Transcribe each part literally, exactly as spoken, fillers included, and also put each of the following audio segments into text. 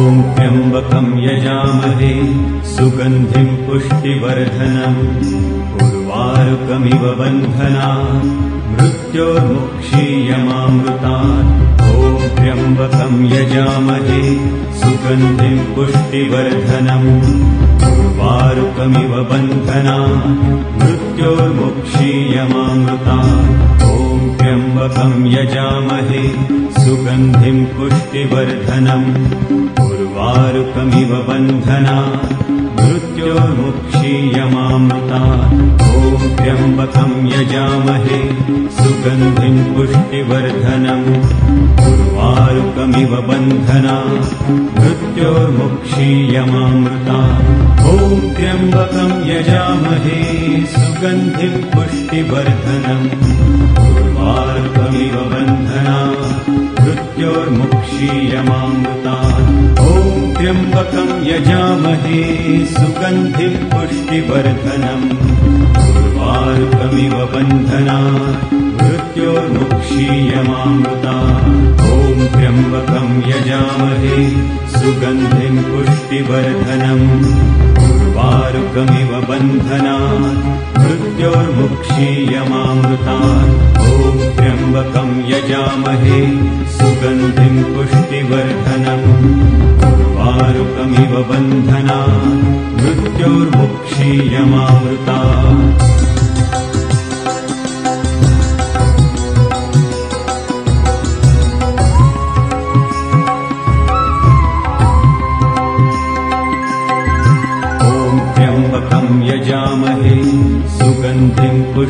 ॐ त्र्यम्बकं यजामहे सुगन्धिं पुष्टिवर्धनं उर्वारुकमिव बन्धनान् मृत्योर्मुक्षीयमामृतात्। ॐ त्र्यम्बकं यजामहे सुगन्धिं पुष्टिवर्धनं उर्वारुकमिव बन्धनान् मृत्योर्मुक्षीयमामृतात्। ॐ त्र्यम्बकं यजामहे सुगन्धिं पुष्टिवर्धनम् उर्वारुकमिव बन्धनात् मृत्योर्मुक्षीयमामृतात्। ॐ त्र्यम्बकं यजामहे सुगन्धिं पुष्टिवर्धनम् उर्वारुकमिव बन्धनात् मृत्योर्मुक्षीयमामृतात्। ॐ त्र्यम्बकं यजामहे सुगन्धिं पुष्टिवर्धनम् उर्वारुकमिव बन्धनात् मृत्योर्मुक्षीयमामृतात्। ॐ त्र्यम्बकं यजामहे सुगन्धिं पुष्टिवर्धनम् उर्वारुकमिव बन्धनात् मृत्योर्मुक्षीयमामृतात्। ॐ त्र्यम्बकं यजामहे सुगन्धिं पुष्टिवर्धनम्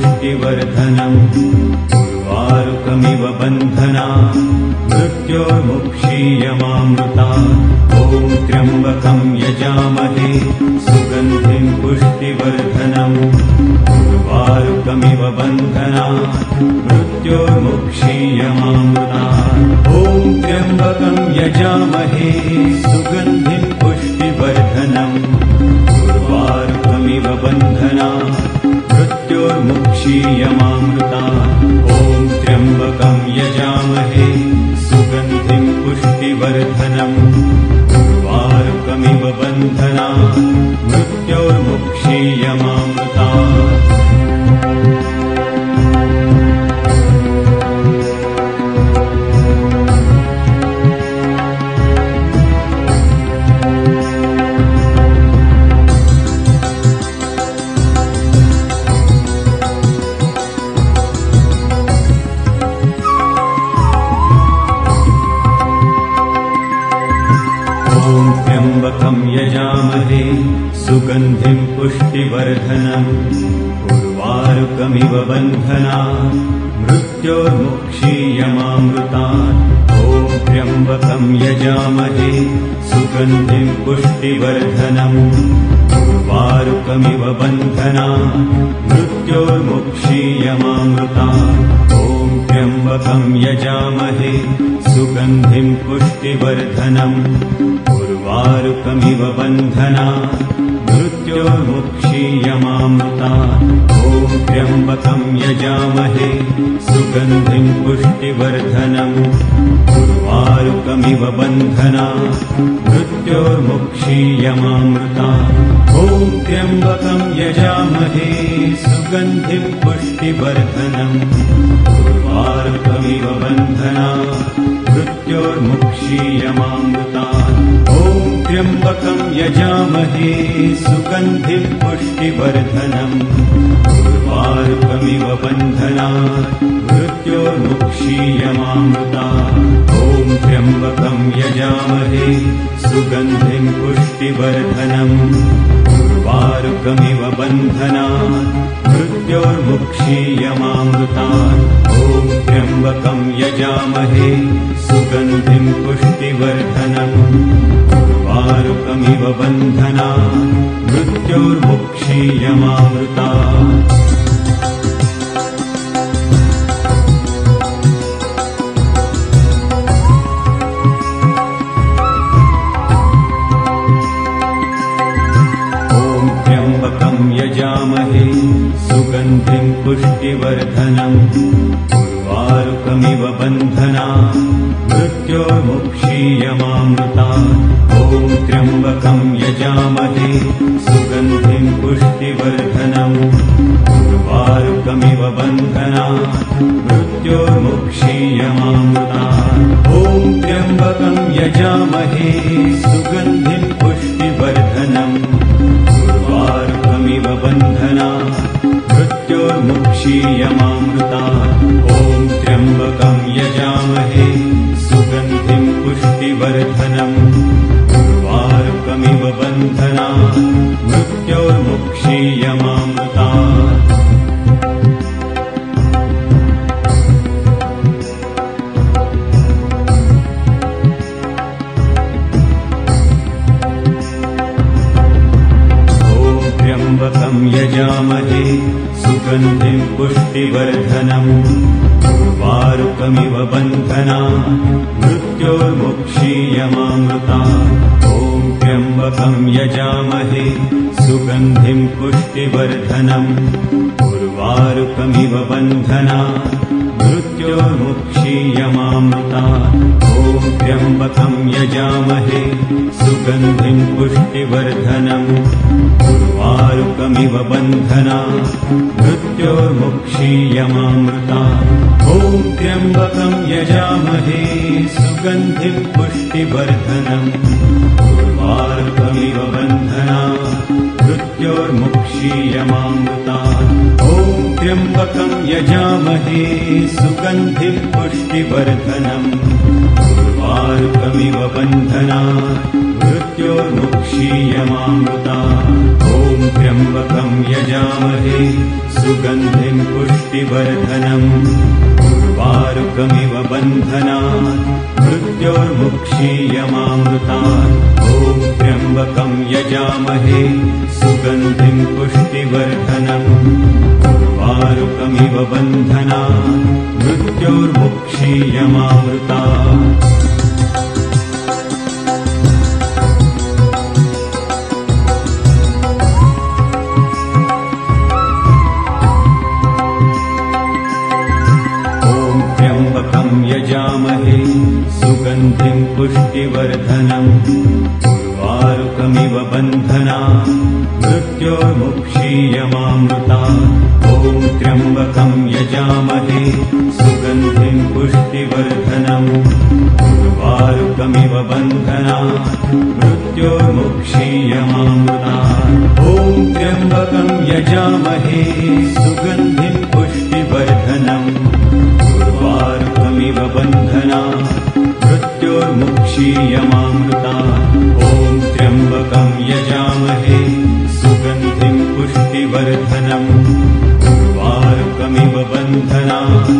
उर्वारुकमिव बन्धनात् मृत्योर्मुक्षीयमामृतात्। ॐ त्र्यम्बकं यजामहे सुगन्धिं पुष्टिवर्धनम् उर्वारुकमिव बन्धनात् मृत्योर्मुक्षीयमामृतात्। यजामहे सुगन्धिं पुष्टिवर्धनम् उर्वारुकमिव बन्धनात् मृत्योर्मुक्षीयमामृतात्। ॐ त्र्यम्बकं यजामहे सुगन्धिं पुष्टिवर्धनम् उर्वारुकमिव बन्धनात् मृत्योर्मुक्षीयमामृतात्। ॐ त्र्यम्बकं यजामहे सुगन्धिं पुष्टिवर्धनम् उर्वारुकमिव बन्धनात् मृत्योर्मुक्षीयमामृतात्। ॐ त्र्यम्बकं यजामहे सुगन्धिं पुष्टिवर्धनम् उर्वारुकमिव बन्धनात् मृत्योर्मुक्षीयमामृतात्। यजामहे सुगन्धिं पुष्टिवर्धनम् उर्वारुकमिव बन्धनात् मृत्योर्मुक्षीयमामृतात्। ॐ त्र्यम्बकं यजामहे सुगन्धिं पुष्टिवर्धनम् उर्वारुकमिव बन्धनात् मृत्योर्मुक्षीयमामृतात्। ॐ त्र्यम्बकं यजामहे सुगन्धिं पुष्टिवर्धनम् उर्वारुकमिव बन्धनात् मृत्योर्मुक्षीयमामृतात्। ॐ त्र्यम्बकं यजामहे सुगन्धिं पुष्टिवर्धनम् उर्वारुकमिव बन्धनात् मृत्योर्मुक्षीयमामृतात्। ॐ त्र्यम्बकं यजामहे सुगन्धिं पुष्टिवर्धनम् उर्वारुकमिव बन्धनात् मृत्योर्मुक्षीयमामृतात्। ॐ त्र्यम्बकं यजामहे सुगन्धिं पुष्टिवर्धनम् उर्वारुकमिव बन्धनात् मृत्योर्मुक्षीयमामृतात्। ॐ त्र्यम्बकं यजामहे सुगन्धिं पुष्टिवर्धनम् उर्वारुकमिव बन्धनात् मृत्योर्मुक्षीयमामृतात्। ॐ त्र्यम्बकं यजामहे सुगन्धिं पुष्टिवर्धनम् उर्वारुकमिव बन्धनात् मृत्योर्मुक्षीयमामृतात्। यजामहे सुगन्धिं पुष्टिवर्धनम् उर्वारुकमिव बन्धनात् मृत्योर्मुक्षीयमामृतात्। ॐ त्र्यम्बकं यजामहे सुगन्धिं पुष्टिवर्धनम् उर्वारुकमिव बन्धनात् मृत्योर्मुक्षीयमामृतात्। ॐ त्र्यम्बकं यजामहे सुगन्धिं पुष्टिवर्धनम् उर्वारुकमिव बन्धनात् मृत्योर्मुक्षीयमामृतात्। ॐ त्र्यम्बकं यजामहे सुगन्धिं पुष्टिवर्धनम् उर्वारुकमिव बन्धनात् मृत्योर्मुक्षीयमामृतात्। ॐ त्र्यम्बकं यजामहे सुगन्धिं पुष्टिवर्धनम् उर्वारुकमिव बन्धनात् मृत्योर्मुक्षीयमामृतात्। ॐ त्र्यम्बकं यजामहे सुगन्धिं पुष्टिवर्धनम् उर्वारुकमिव बन्धनात् मृत्योर्मुक्षीयमामृतात्। ॐ त्र्यम्बकं यजामहे सुगन्धिं पुष्टिवर्धनम् उर्वारुकमिव बन्धनात् मृत्योर्मुक्षीयमामृतात्। ॐ त्र्यम्बकं यजामहे सुगन्धिं पुष्टिवर्धनम् उर्वारुकमिव बन्धनात् मृत्योर्मुक्षीयमामृतात्। ॐ त्र्यम्बकं यजामहे सुगन्धिं पुष्टिवर्धनम् उर्वारुकमिव बन्धनात् मृत्योर्मुक्षीयमामृतात्। ॐ त्र्यम्बकं यजामहे सुगन्धिं पुष्टिवर्धनम् उर्वारुकमिव बन्धनात् मृत्योर्मुक्षीयमामृतात्। ॐ त्र्यम्बकं यजामहे सुगन्धिं पुष्टिवर्धनम् उर्वारुकमिव बन्धनात् मृत्योर्मुक्षीयमामृतात्। यजामहे सुगन्धिं पुष्टिवर्धनम् उर्वारुकमिव बन्धनात्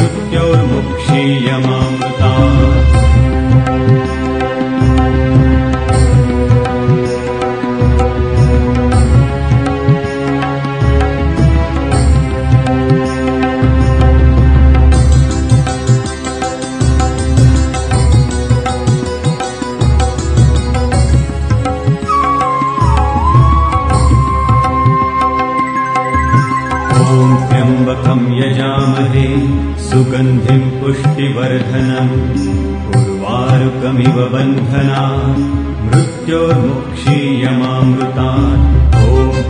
मृत्योर्मुक्षीयमामृतात्। ॐ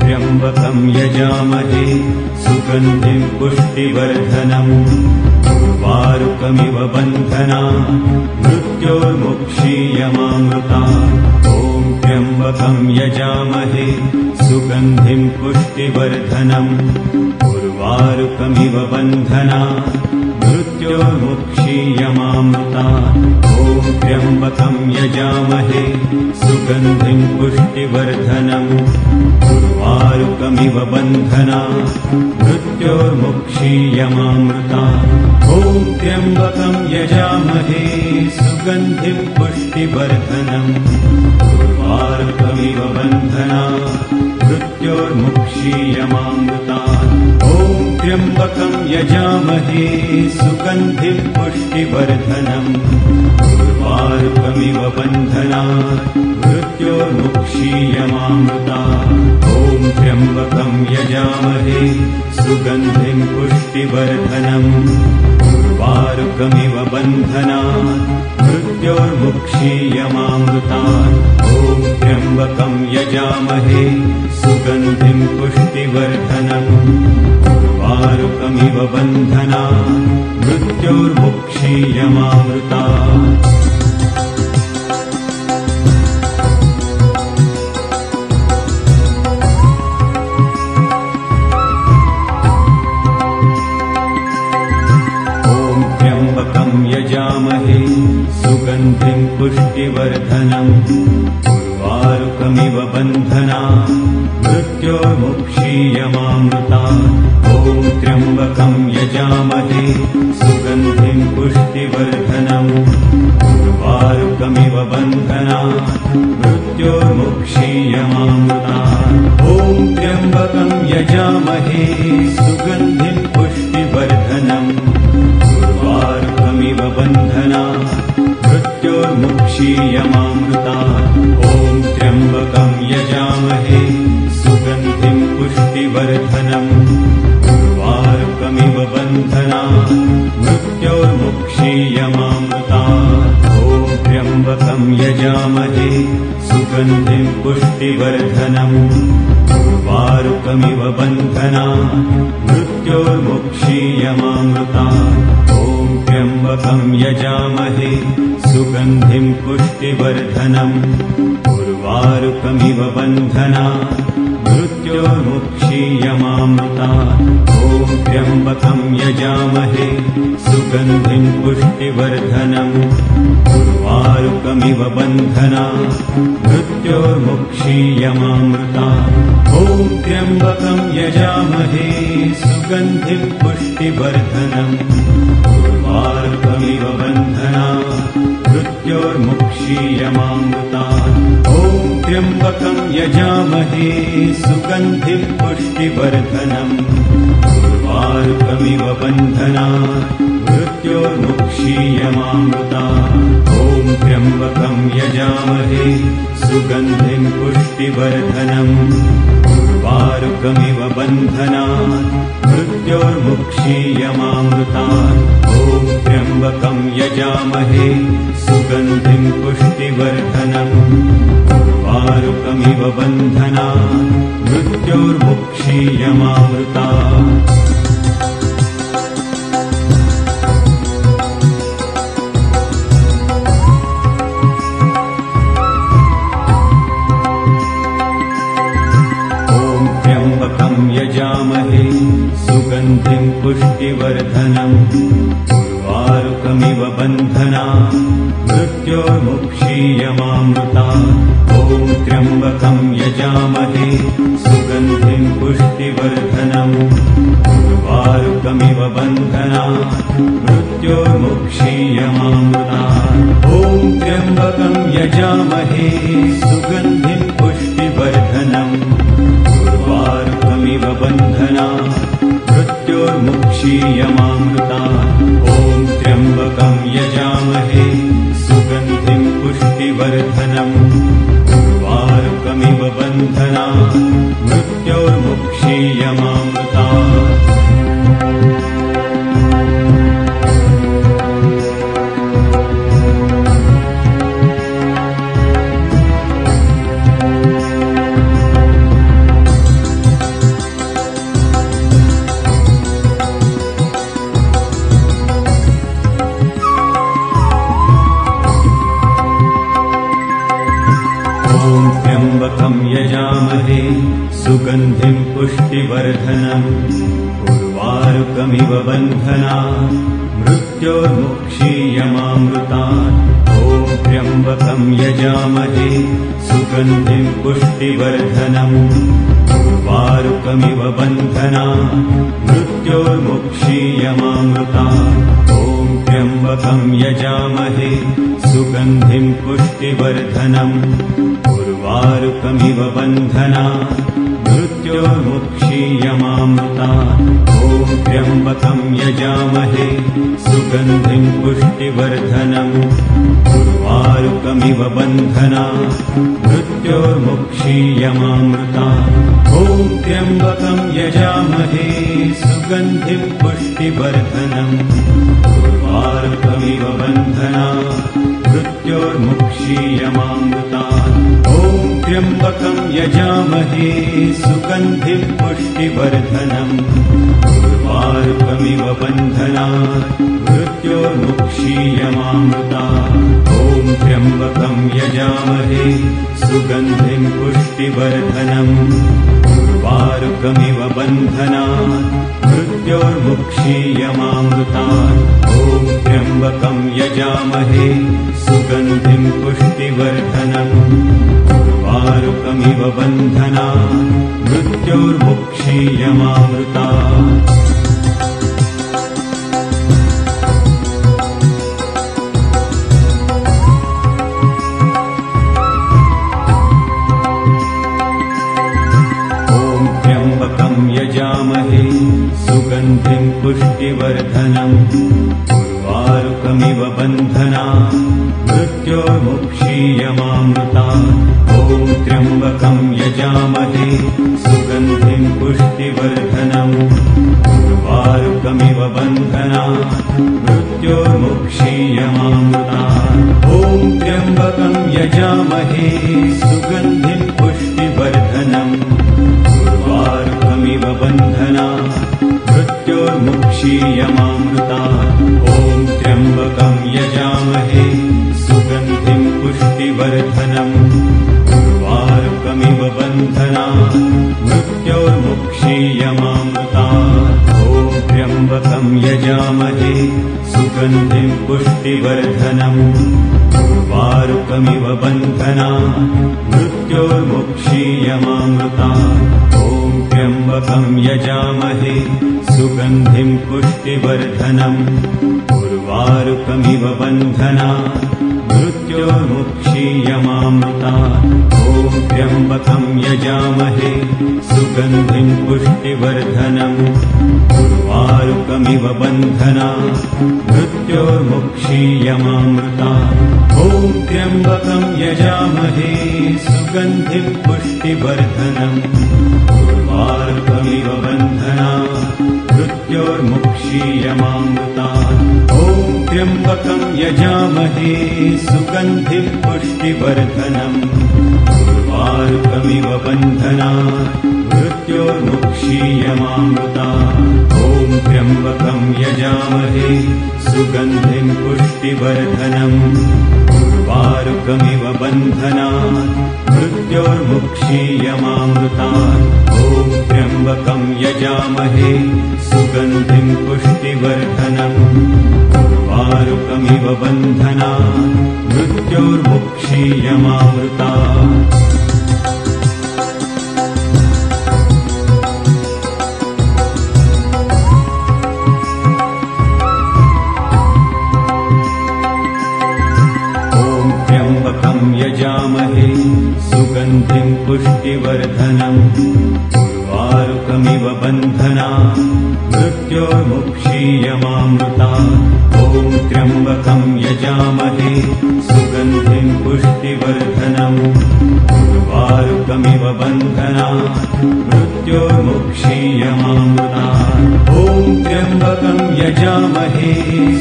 त्र्यम्बकं यजामहे सुगन्धिं पुष्टिवर्धनम् उर्वारुकमिव बन्धनात् मृत्योर्मुक्षीयमामृतात्। ॐ त्र्यम्बकं यजामहे सुगन्धिं पुष्टिवर्धनम् उर्वारुकमिव बन्धनात् मृत्योर्मुक्षीयमामृतात्। ॐ त्र्यम्बकं यजामहे सुगन्धिं पुष्टिवर्धनम् उर्वारुकमिव बन्धनात् मृत्योर्मुक्षीयमामृतात्। सुगन्धिं पुष्टिवर्धनम् उर्वारुकमिव बन्धनात् मृत्योर्मुक्षीयमामृतात्। ॐ त्र्यम्बकं यजामहे सुगन्धिं पुष्टिवर्धनम् उर्वारुकमिव बन्धनात् मृत्योर्मुक्षीयमामृतात्। ॐ त्र्यम्बकं यजामहे सुगन्धिं पुष्टिवर्धनम् उर्वारुकमिव बन्धनात् मृत्योर्मुक्षीयमामृतात्। ॐ त्र्यम्बकं यजामहे सुगन्धिं पुष्टिवर्धनम् उर्वारुकमिव बन्धनात् मृत्योर्मुक्षीयमामृतात्। ॐ त्र्यम्बकं यजामहे सुगन्धिं पुष्टिवर्धनम् उर्वारुकमिव बन्धनात् मृत्योर्मुक्षीयमामृतात्। ॐ त्र्यंबकं यजामहे सुगंधिं पुष्टिवर्धनं उर्वारुकमिव बन्धनात् मृत्योर्मुक्षीयमामृतात्। ॐ त्र्यंबकं यजामहे सुगंधिं पुष्टिवर्धनं उर्वारुकमिव बन्धनात् मृत्योर्मुक्षीयमामृतात्। ॐ त्र्यंबकं यजामहे सुगंधिं पुष्टिवर्धनं उर्वारुकमिव बन्धनात् मृत्योर्मुक्षीयमामृतात्। सुगंधिं पुष्टिवर्धनं उर्वारुकमिव बन्धनात् मृत्योर्मुक्षीयमामृतात्। ॐ त्र्यंबकं यजामहे सुगंधिं पुष्टिवर्धनं उर्वारुकमिव बन्धनात् मृत्योर्मुक्षीयमामृतात्। ॐ त्र्यंबकं यजामहे सुगंधिं पुष्टिवर्धनं उर्वारुकमिव बन्धनात् मृत्योर्मुक्षीयमामृतात्। ॐ त्र्यंबकं यजामहे सुगंधिं पुष्टिवर्धनं उर्वारुकमिव बन्धनात् मृत्योर्मुक्षीयमामृतात्। ॐ त्र्यंबकं यजामहे सुगंधिं पुष्टिवर्धनं उर्वारुकमिव बन्धनात् मृत्योर्मुक्षीयमामृतात्। ॐ त्र्यंबकं यजामहे सुगंधिं पुष्टिवर्धनं उर्वारुकमिव बन्धनात् मृत्योर्मुक्षीयमामृतात्। ॐ त्र्यंबकं यजामहे सुगंधिं पुष्टिवर्धनं उर्वारुकमिव बन्धनात् मृत्योर्मुक्षीयमामृतात्। ॐ त्र्यंबकं यजामहे सुगंधिं पुष्टिवर्धनं उर्वारुकमिव बन्धनात् मृत्योर्मुक्षीयमामृतात्। ॐ त्र्यंबकं यजामहे सुगंधिं पुष्टिवर्धनं उर्वारुकमिव बन्धनात् मृत्योर्मुक्षीयमामृतात्। ॐ त्र्यंबकं यजामहे सुगंधिं पुष्टिवर्धनं उर्वारुकमिव बन्धनात् मृत्योर्मुक्षीयमामृतात्। ॐ त्र्यंबकं यजामहे सुगंधिं पुष्टिवर्धनं उर्वारुकमिव बन्धनात् मृत्योर्मुक्षीयमामृतात्। ॐ त्र्यंबकं यजामहे सुगंधिं पुष्टिवर्धनं उर्वारुकमिव बन्धनात् मृत्योर्मुक्षीयमामृतात्। ॐ त्र्यंबकं यजामहे सुगंधिं पुष्टिवर्धनं उर्वारुकमिव बन्धनात् मृत्योर्मुक्षीयमामृतात्। ॐ त्र्यंबकं यजामहे सुगंधिं पुष्टिवर्धनं उर्वारुकमिव बन्धनात् मृत्योर्मुक्षीयमामृतात्। ॐ त्र्यंबकं यजामहे सुगंधिं पुष्टिवर्धनं उर्वारुकमिव बन्धनात् मृत्योर्मुक्षीयमामृतात्। सुगंधिं पुष्टिवर्धनं उर्वारुकमिव बन्धनात् मृत्योर्मुक्षीयमामृतात्। ॐ त्र्यंबकं यजामहे सुगंधिं पुष्टिवर्धनं उर्वारुकमिव बन्धनात् मृत्योर्मुक्षीयमामृतात्। ॐ त्र्यंबकं यजामहे सुगंधिं पुष्टिवर्धनं उर्वारुकमिव बन्धनात् भृत्यो मुक्षीयमामृता। ॐ त्र्यम्बकं यजामहे सुगन्धिं पुष्टिवर्धनम् उर्वारुकमिव बन्धनान् मृत्योर्मुक्षीयमामृता। ॐ त्र्यम्बकं यजामहे सुगन्धिं पुष्टिवर्धनम् उर्वारुकमिव बन्धनान् मृत्योर्मुक्षीयमामृता। ॐ त्र्यम्बकं यजामहे सुगन्धिं पुष्टिवर्धनम् उर्वारुकमिव बन्धनात् मृत्योर्मुक्षीयमामृता। ॐ त्र्यम्बकं यजामहे सुगन्धिं पुष्टिवर्धनम् उर्वारुकमिव बन्धनात् मृत्योर्मुक्षीयमामृता। ॐ त्र्यम्बकं यजामहे सुगन्धिं पुष्टिवर्धनम् उर्वारुकमिव बन्धनात् मृत्योर्मुक्षीयमामृता। ॐ त्र्यम्बकं यजामहे सुगन्धिं पुष्टिवर्धनम् उर्वारुकमिव बन्धनात् मृत्योर्मुक्षीयमामृतात्। ॐ त्र्यम्बकं यजामहे सुगन्धिं पुष्टिवर्धनम् उर्वारुकमिव बन्धनात् मृत्योर्मुक्षीयमामृतात्। ॐ त्र्यम्बकं यजामहे सुगन्धिं पुष्टिवर्धनम् उर्वारुकमिव बन्धनात् मृत्योर्मुक्षीयमामृता। ॐ त्र्यम्बकं यजामहे सुगन्धिं पुष्टिवर्धनम् उर्वारुकमिव बन्धनात् मृत्योर्मुक्षीयमामृता। ॐ त्र्यम्बकं यजामहे सुगन्धिं पुष्टिवर्धनम् उर्वारुकमिव बन्धनात् मृत्योर्मुक्षीयमामृता। ॐ त्र्यम्बकं यजामहे सुगन्धिं पुष्टिवर्धनम् उर्वारुकमिव बन्धनात् मृत्योर्मुक्षीयमामृतात्। ॐ त्र्यम्बकं यजामहे सुगन्धिं पुष्टिवर्धनम् उर्वारुकमिव बन्धनात् मृत्योर्मुक्षीयमामृतात्। ॐ त्र्यम्बकं यजामहे सुगन्धिं पुष्टिवर्धनम् उर्वारुकमिव बन्धनात् मृत्योर्मुक्षीयमामृतात्। ॐ त्र्यम्बकं यजामहे सुगन्धिं पुष्टिवर्धनम् उर्वारुकमिव बन्धनात् मृत्योर्मुक्षीयमामृतात्। ॐ त्र्यम्बकं यजामहे सुगन्धिं पुष्टिवर्धनम् उर्वारुकमिव बन्धनात् मृत्योर्मुक्षीयमामृतात्। ॐ त्र्यम्बकं यजामहे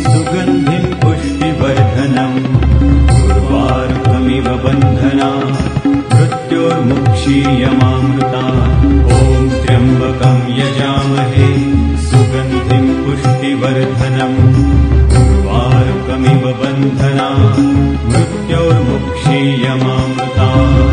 सुगन्धिं पुष्टिवर्धनम् उर्वारुकमिव बन्धनात् मृत्योर्मुक्षीयमामृतात्। यजामहे सुगन्धिं पुष्टिवर्धनम् उर्वारुकमिव बन्धनात् मृत्योर्मुक्षीयमामृतात्। ॐ त्र्यम्बकं यजामहे सुगन्धिं पुष्टिवर्धनम् उर्वारुकमिव बन्धनात् मृत्योर्मुक्षीयमामृतात्। ॐ त्र्यम्बकं यजामहे सुगन्धिं पुष्टिवर्धनम् उर्वारुकमिव बन्धनात् मृत्योर्मुक्षीयमामृतात्। ॐ त्र्यम्बकं यजामहे सुगन्धिं पुष्टिवर्धनम् उर्वारुकमिव बन्धनात् मृत्योर्मुक्षीयमामृतात्।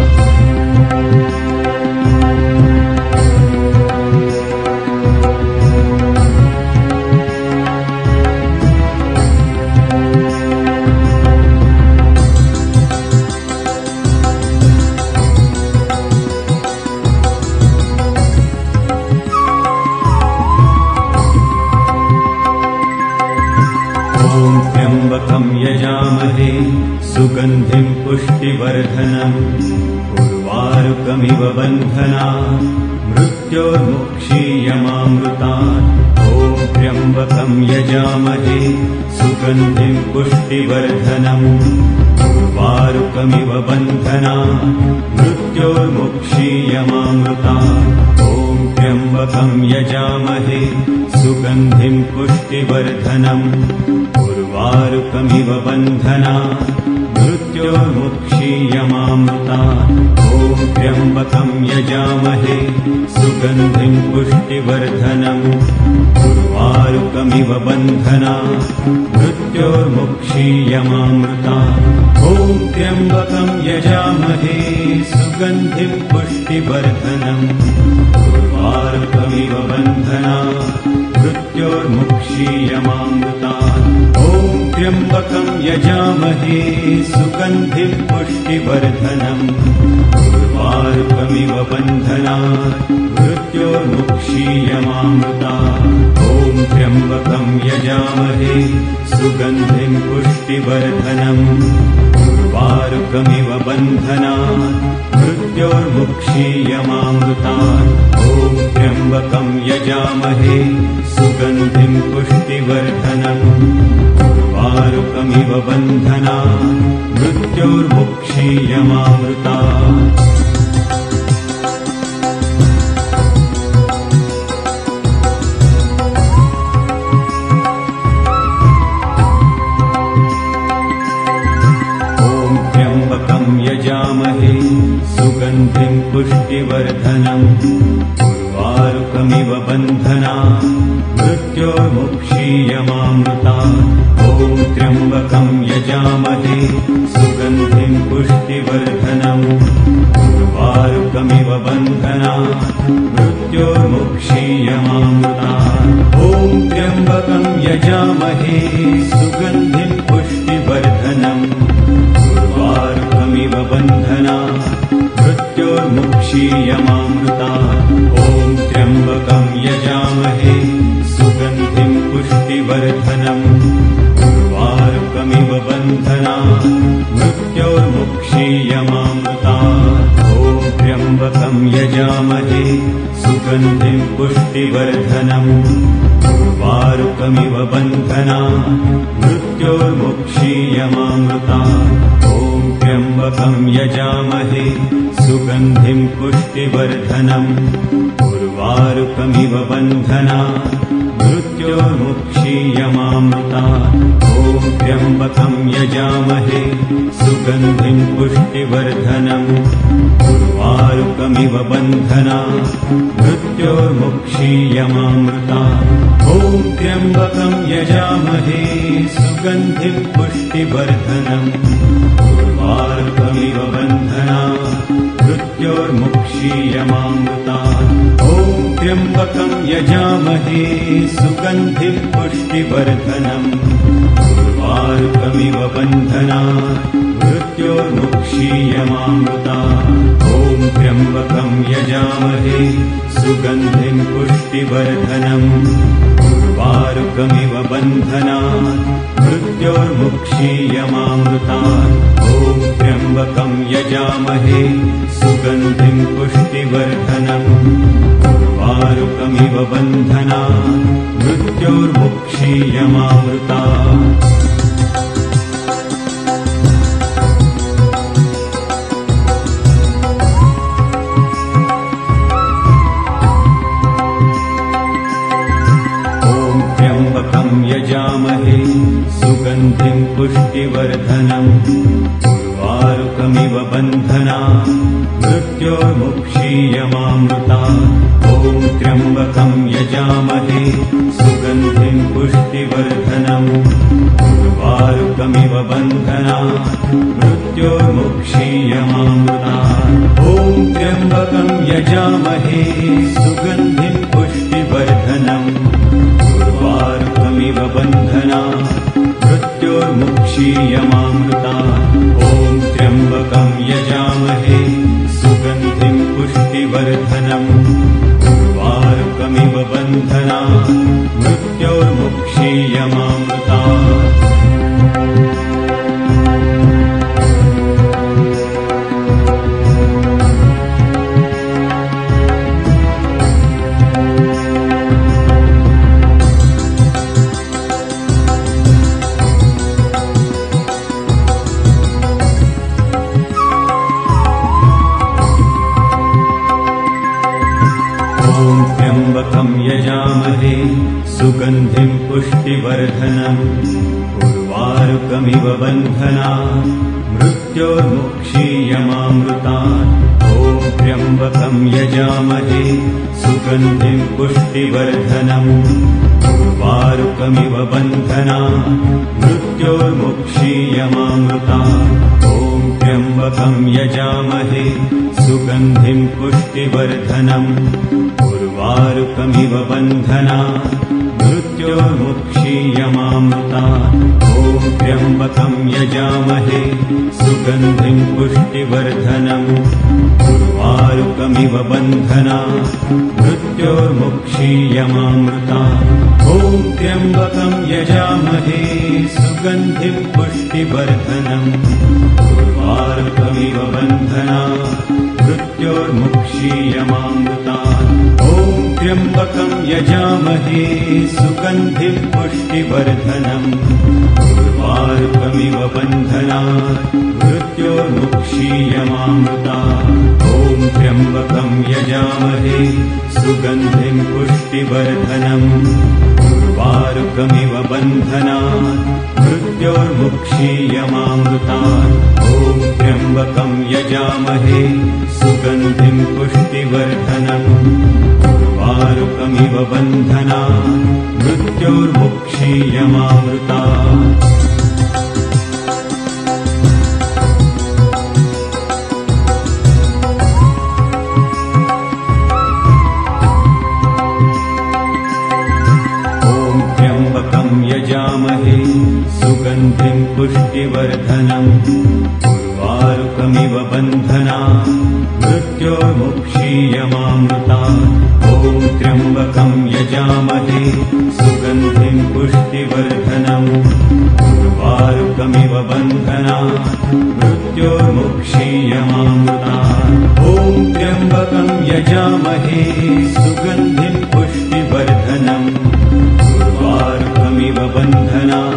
सुगंधिं पुष्टिवर्धनं उर्वारुकमिव बन्धनान् मृत्योर्मुक्षीय मामृतान् ॐ त्र्यम्बकं यजामहे सुगंधिं पुष्टिवर्धनं उर्वारुकमिव बन्धनान् मृत्योर्मुक्षीय मामृतान् ॐ त्र्यम्बकं यजामहे सुगंधिं पुष्टिवर्धनं उर्वारुकमिव बन्धनान् मृत्योर्मुक्षीय मामृतान् ॐ त्र्यम्बकं यजामहे सुगंधिं पुष्टिवर्धनं उर्वारुकमिव बन्धनान् मृत्योर्मुक्षीय मामृतान् ॐ त्र्यम्बकं यजामहे सुगंधिं पुष्टिवर्धनं उर्वारुकमिव बन्धनान् मृत्योर्मुक्षीय मामृतान् ॐ त्र्यम्बकं यजामहे सुगंधिं पुष्टिवर्धनं उर्वारुकमिव बन्धनात् मृत्योर्मुक्षीय मामृतान् ॐ त्र्यम्बकं यजामहे सुगंधिं पुष्टिवर्धनं उर्वारुकमिव बन्धनात् मृत्योर्मुक्षीय मामृतान् ॐ त्र्यम्बकं यजामहे सुगंधिं पुष्टिवर्धनं उर्वारुकमिव बन्धनान् मृत्योर्मुक्षीय मामृतान्। यजामहे सुगंधिं पुष्टिवर्धनं उर्वारुकमिव बन्धनान् मृत्योर्मुक्षीय मामृतान् ॐ त्र्यम्बकं यजामहे सुगंधिं पुष्टिवर्धनं उर्वारुकमिव बन्धनान् मृत्योर्मुक्षीय मामृतान् ॐ त्र्यम्बकं यजामहे सुगंधिं पुष्टिवर्धनं उर्वारुकमिव बन्धनान् मृत्योर्मुक्षीय मामृतान् ॐ त्र्यम्बकं यजामहे सुगंधिं पुष्टिवर्धनं उर्वारुकमिव बन्धनान् मृत्योर्मुक्षीय मामृतान् ॐ त्र्यम्बकं यजामहे सुगंधिं पुष्टिवर्धनं उर्वारुकमिव बन्धनान् मृत्योर्मुक्षीय मामृतान् ॐ त्र्यम्बकं यजामहे सुगंधिं पुष्टिवर्धनं उर्वारुकमिव बन्धनान् मृत्योर्मुक्षीय मामृतान् ॐ त्र्यम्बकं यजामहे सुगंधिं पुष्टिवर्धनं उर्वारुकमिव बन्धनान् मृत्योर्मुक्षीय मामृतान् ॐ त्र्यम्बकं यजामहे सुगंधिं पुष्टिवर्धनं उर्वारुकमिव बन्धनान् मृत्योर्मुक्षीय मामृतान् ॐ त्र्यम्बकं यजामहे सुगंधिं पुष्टिवर्धनं उर्वारुकमिव बन्धनान् मृत्योर्मुक्षीय मामृतान् ॐ त्र्यम्बकं यजामहे सुगंधिं पुष्टिवर्धनं उर्वारुकमिव बन्धनान् मृत्योर्मुक्षीय मामृतान् ॐ त्र्यम्बकं यजामहे सुगंधिं पुष्टिवर्धनं उर्वारुकमिव बन्धनान् मृत्योर्मुक्षीय मामृतान्। यजामहे सुगंधिं पुष्टिवर्धनं उर्वारुकमिव बन्धनान् मृत्योर्मुक्षीय मामृतान् ॐ त्र्यम्बकं यजामहे सुगंधिं पुष्टिवर्धनं उर्वारुकमिव बन्धनान् मृत्योर्मुक्षीय मामृतान् ॐ त्र्यम्बकं यजामहे सुगंधिं पुष्टिवर्धनं उर्वारुकमिव बन्धनान् मृत्योर्मुक्षीय मामृतान् ॐ त्र्यम्बकं यजामहे सुगंधिं पुष्टिवर्धनं उर्वारुकमिव बन्धनान् मृत्योर्मुक्षीय मामृतान्। सुगन्धिं पुष्टिवर्धनम् उर्वारुकमिव बन्धनान् मृत्योर्मुक्षीय मामृतान् ॐ त्र्यम्बकं यजामहे सुगन्धिं पुष्टिवर्धनम् उर्वारुकमिव बन्धनान् मृत्योर्मुक्षीय मामृतान् ॐ त्र्यम्बकं यजामहे सुगन्धिं पुष्टिवर्धनम् उर्वारुकमिव बन्धनान् मृत्योर्मुक्षीय मामृतान् ॐ त्र्यम्बकं यजामहे सुगन्धिं पुष्टिवर्धनम् उर्वारुकमिव बन्धनान् मृत्योर्मुक्षीय मामृतान् ॐ त्र्यम्बकं यजामहे सुगन्धिं पुष्टिवर्धनम् उर्वारुकमिव बन्धनान् मृत्योर्मुक्षीय मामृतान् ॐ त्र्यम्बकं यजामहे सुगन्धिं पुष्टिवर्धनम् उर्वारुकमिव बन्धनात् मृत्योर्मुक्षीय मामृतान् ॐ त्र्यम्बकं यजामहे सुगन्धिं पुष्टिवर्धनम् उर्वारुकमिव बन्धनात् मृत्योर्मुक्षीय मामृतान् ॐ त्र्यम्बकं यजामहे सुगन्धिं पुष्टिवर्धनम् उर्वारुकमिव बन्धनान् मृत्योर्मुक्षीय मामृतान् ॐ त्र्यम्बकं यजामहे सुगन्धिं पुष्टिवर्धनम् उर्वारुकमिव बन्धनान्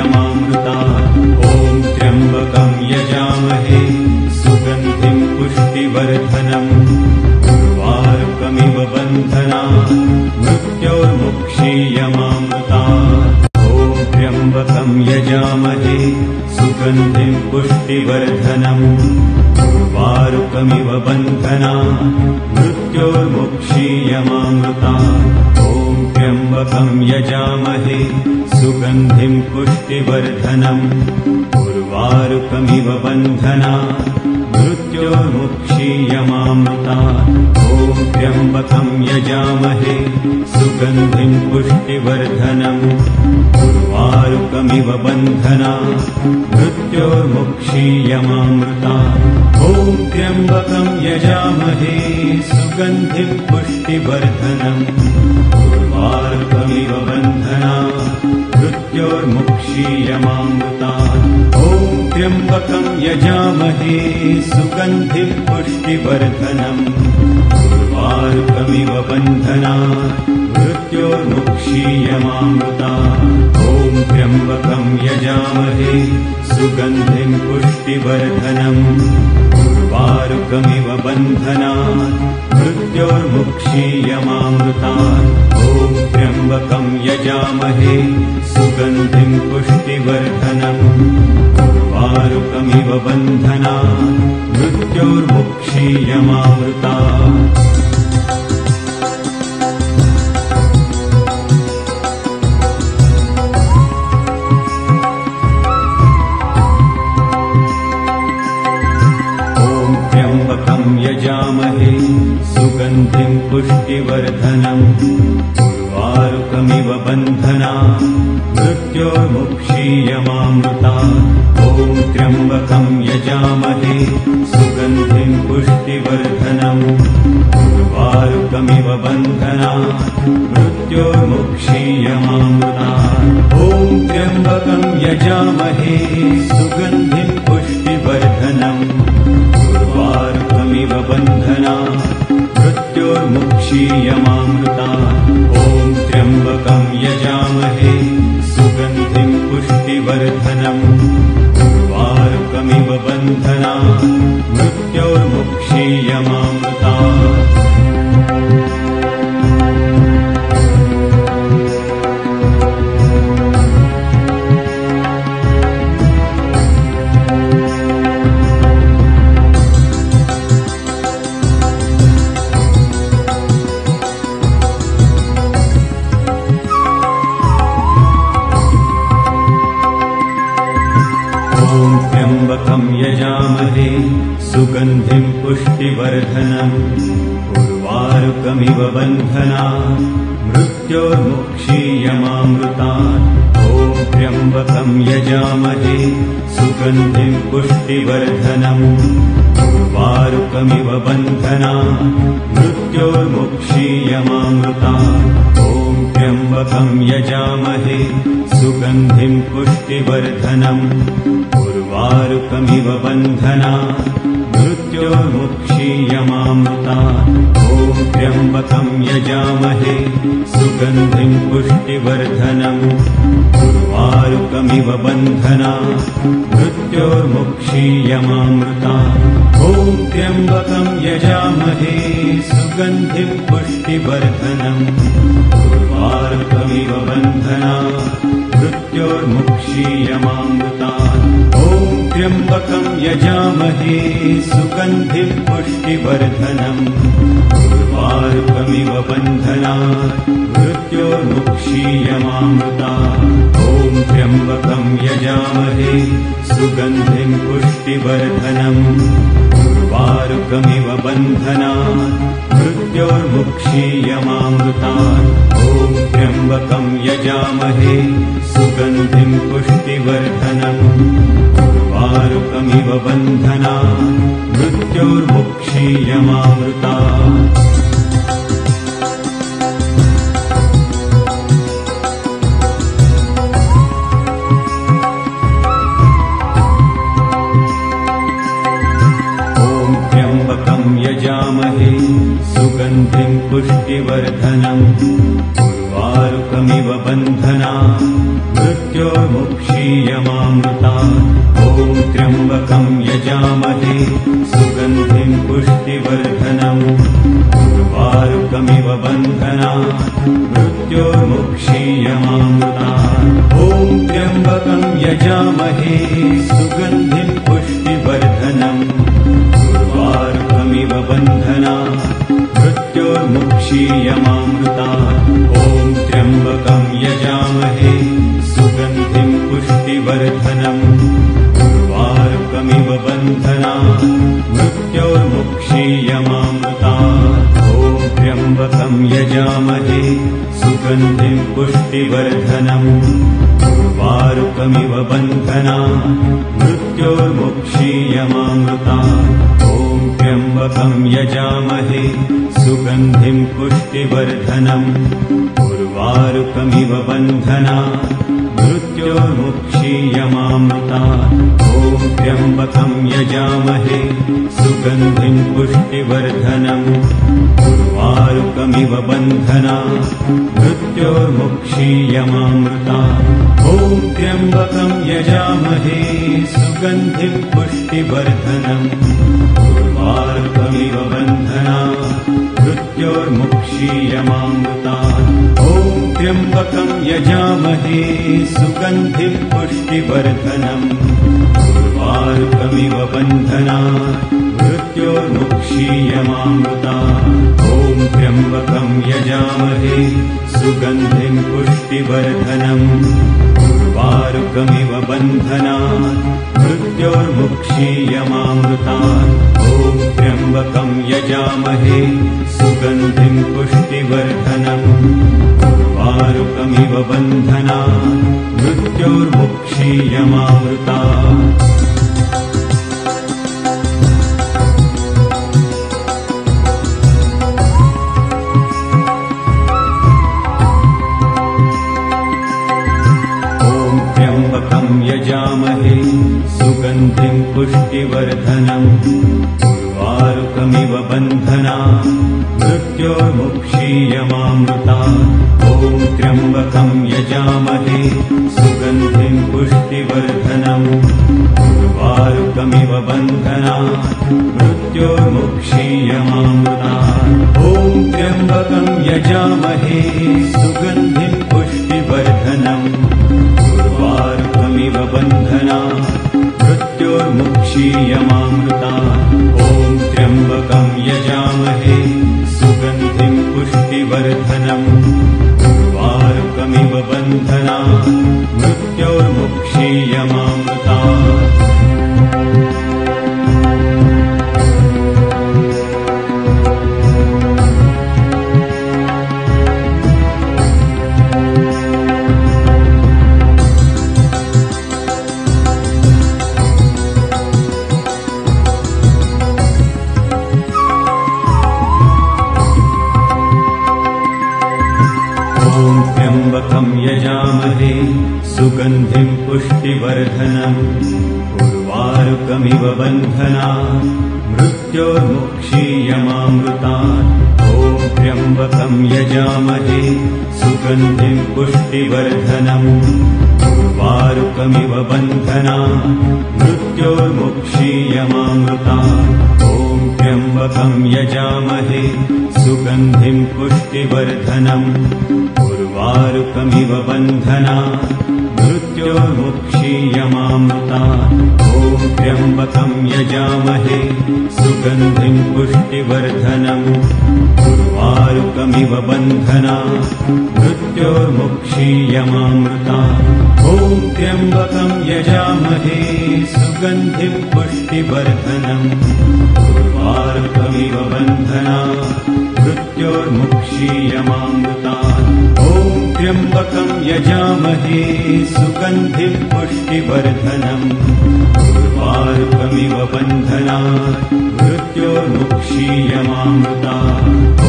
मृत्योर्मुक्षीय मामृतान् ॐ त्र्यम्बकं यजामहे सुगन्धिं पुष्टिवर्धनम् उर्वारुकमिव बन्धनात् मृत्योर्मुक्षीय मामृतान् ॐ त्र्यम्बकं यजामहे सुगन्धिं पुष्टिवर्धनम् उर्वारुकमिव बन्धनात् मृत्योर्मुक्षीय मामृतान् ॐ त्र्यम्बकं यजामहे सुगन्धिं पुष्टिवर्धनम् उर्वारुकमिव बन्धनात् मृत्योर्मुक्षीय मामृतात् ॐ त्र्यम्बकं यजामहे सुगन्धिं पुष्टिवर्धनम् उर्वारुकमिव बन्धनात् मृत्योर्मुक्षीय मामृतात् ॐ त्र्यम्बकं यजामहे सुगन्धिं पुष्टिवर्धनम् उर्वारुकमिव बन्धनात् मृत्योर्मुक्षीय मामृतान् ॐ त्र्यम्बकं यजामहे सुगन्धिं पुष्टिवर्धनम् उर्वारुकमिव बन्धनात् मृत्योर्मुक्षीय मामृतान् ॐ त्र्यम्बकं यजामहे सुगन्धिं पुष्टिवर्धनम् उर्वारुकमिव बन्धनात् मृत्योर्मुक्षीय मामृतान् ॐ त्र्यम्बकं यजामहे सुगन्धिं पुष्टिवर्धनम् उर्वारुकमिव बन्धनात् मृत्योर्मुक्षीय मामृतान् ॐ त्र्यम्बकं यजामहे सुगन्धिं पुष्टिवर्धनम् उर्वारुकमिव बन्धनात् मृत्योर्मुक्षीय मामृतान् ॐ त्र्यम्बकं यजामहे सुगन्धिं पुष्टिवर्धनम् उर्वारुकमिव बन्धनात् मृत्योर्मुक्षीय मामृतात् ॐ त्र्यम्बकं यजामहे सुगन्धिं पुष्टिवर्धनम् उर्वारुकमिव बन्धनात् मृत्योर्मुक्षीय मामृतात् ॐ त्र्यम्बकं यजामहे सुगन्धिं पुष्टिवर्धनम् उर्वारुकमिव बन्धनात् मृत्योर्मुक्षीय मामृतात् ॐ त्र्यम्बकं यजामहे सुगन्धिं पुष्टिवर्धनम् उर्वारुकमिव बन्धनात् मृत्योर्मुक्षीय मामृतात् ॐ त्र्यम्बकं यजामहे सुगन्धिं पुष्टिवर्धनम् उर्वारुकमिव बन्धनात् मृत्योर्मुक्षीय मामृतात्। सुगन्धिं पुष्टिवर्धनम् उर्वारुकमिव बन्धनान् मृत्योर्मुक्षीय मामृतान् ॐ त्र्यम्बकं यजामहे सुगन्धिं पुष्टिवर्धनम् उर्वारुकमिव बन्धनान् मृत्योर्मुक्षीय मामृतान् ॐ त्र्यम्बकं यजामहे सुगन्धिं पुष्टिवर्धनम् उर्वारुकमिव बन्धनान् मृत्योर्मुक्षीय मामृतान् ॐ त्र्यम्बकं यजामहे सुगन्धिं पुष्टिवर्धनम् उर्वारुकमिव बन्धनान् मृत्योर्मुक्षीय मामृतान् ॐ त्र्यम्बकं यजामहे सुगन्धिं पुष्टिवर्धनम् उर्वारुकमिव बन्धनान् मृत्योर्मुक्षीय मामृतान् ॐ त्र्यम्बकं यजामहे सुगन्धिं पुष्टिवर्धनम् उर्वारुकमिव बन्धनात् मृत्योर्मुक्षीय मामृतात् ॐ त्र्यम्बकं यजामहे सुगन्धिं पुष्टिवर्धनम् उर्वारुकमिव बन्धनात् मृत्योर्मुक्षीय मामृतात् ॐ त्र्यम्बकं यजामहे सुगन्धिं पुष्टिवर्धनम् उर्वारुकमिव बन्धनात् मृत्योर्मुक्षीय मामृतात् ॐ त्र्यम्बकं यजामहे सुगन्धिं पुष्टिवर्धनम् उर्वारुकमिव बन्धनात् मृत्योर्मुक्षीय मामृतात् ॐ त्र्यम्बकं यजामहे सुगन्धिं पुष्टिवर्धनम् उर्वारुकमिव बन्धनात् मृत्योर्मुक्षीय मामृतात् ॐ त्र्यम्बकं यजामहे सुगन्धिं पुष्टिवर्धनम् उर्वारुकमिव बन्धनात् मृत्योर्मुक्षीय मामृतात् ॐ त्र्यम्बकं यजामहे सुगन्धिं पुष्टिवर्धनम् उर्वारुकमिव बन्धनात् मृत्योर्मुक्षीय मामृतात् ॐ त्र्यम्बकं यजामहे सुगन्धिं पुष्टिवर्धनम् उर्वारुकमिव बन्धनात् मृत्योर्मुक्षीय मामृतात् ॐ त्र्यम्बकं यजामहे सुगन्धिं पुष्टिवर्धनम् उर्वारुकमिव बन्धनात् मृत्योर्मुक्षीय मामृतात् ॐ त्र्यम्बकं यजामहे सुगन्धिं पुष्टिवर्धनम् उर्वारुकमिव बन्धनात् मृत्योर्मुक्षीय मामृतात् ॐ त्र्यम्बकं यजामहे सुगन्धिं पुष्टिवर्धनम् उर्वारुकमिव बन्धनात् मृत्योर्मुक्षीय मामृतात् ॐ त्र्यम्बकं यजामहे सुगन्धिं पुष्टिवर्धनम् उर्वारुकमिव बन्धनात् मृत्योर्मुक्षीय मामृतात् ॐ त्र्यम्बकं यजामहे सुगन्धिं पुष्टिवर्धनम् उर्वारुकमिव बन्धनात् मृत्योर्मुक्षीय मामृतात् ॐ त्र्यम्बकं यजामहे सुगन्धिं पुष्टिवर्धनम् उर्वारुकमिव बन्धनात् मृत्योर्मुक्षीय मामृतात् ॐ त्र्यम्बकं यजामहे सुगन्धिं पुष्टिवर्धनम् उर्वारुकमिव बन्धनात् मृत्योर्मुक्षीय मामृतात् ॐ त्र्यम्बकं यजामहे सुगन्धिं पुष्टिवर्धनम् उर्वारुकमिव बन्धनात् मृत्योर्मुक्षीय मामृतात् ॐ त्र्यम्बकं यजामहे सुगन्धिं पुष्टिवर्धनम् उर्वारुकमिव बन्धनात् मृत्योर्मुक्षीय मामृतात् ॐ त्र्यम्बकं यजामहे सुगन्धिं पुष्टिवर्धनम् उर्वारुकमिव बन्धनात् मृत्योर्मुक्षीय मामृतात्। बन्धनात् मृत्योर्मुक्षीय मामृतात् ॐ त्र्यम्बकं यजामहे सुगन्धिं पुष्टिवर्धनम् उर्वारुकमिव बन्धनात् मृत्योर्मुक्षीय मामृतात् ॐ त्र्यम्बकं यजामहे सुगन्धिं पुष्टिवर्धनम् उर्वारुकमिव बन्धनात् मृत्योर्मुक्षीय मामृतात् ॐ त्र्यम्बकं यजामहे सुगन्धिं पुष्टिवर्धनम् उर्वारुकमिव बन्धनात् मृत्योर्मुक्षीय मामृतात् ॐ त्र्यम्बकं यजामहे सुगन्धिं पुष्टिवर्धनम् उर्वारुकमिव बन्धनात् मृत्योर्मुक्षीय मामृतात्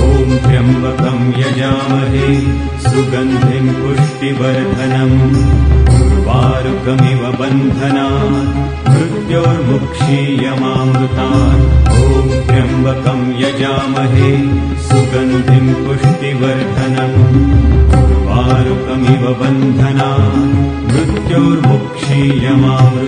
ॐ त्र्यम्बकं यजामहे सुगन्धिं पुष्टिवर्धनम् उर्वारुकमिव बन्धनात् मृत्योर्मुक्षीय मामृतात् ॐ त्र्यम्बकं यजामहे सुगन्धिं पुष्टिवर्धनम् उर्वारुकमिव बन्धनात् मृत्योर्मुक्षीय मामृतात् ॐ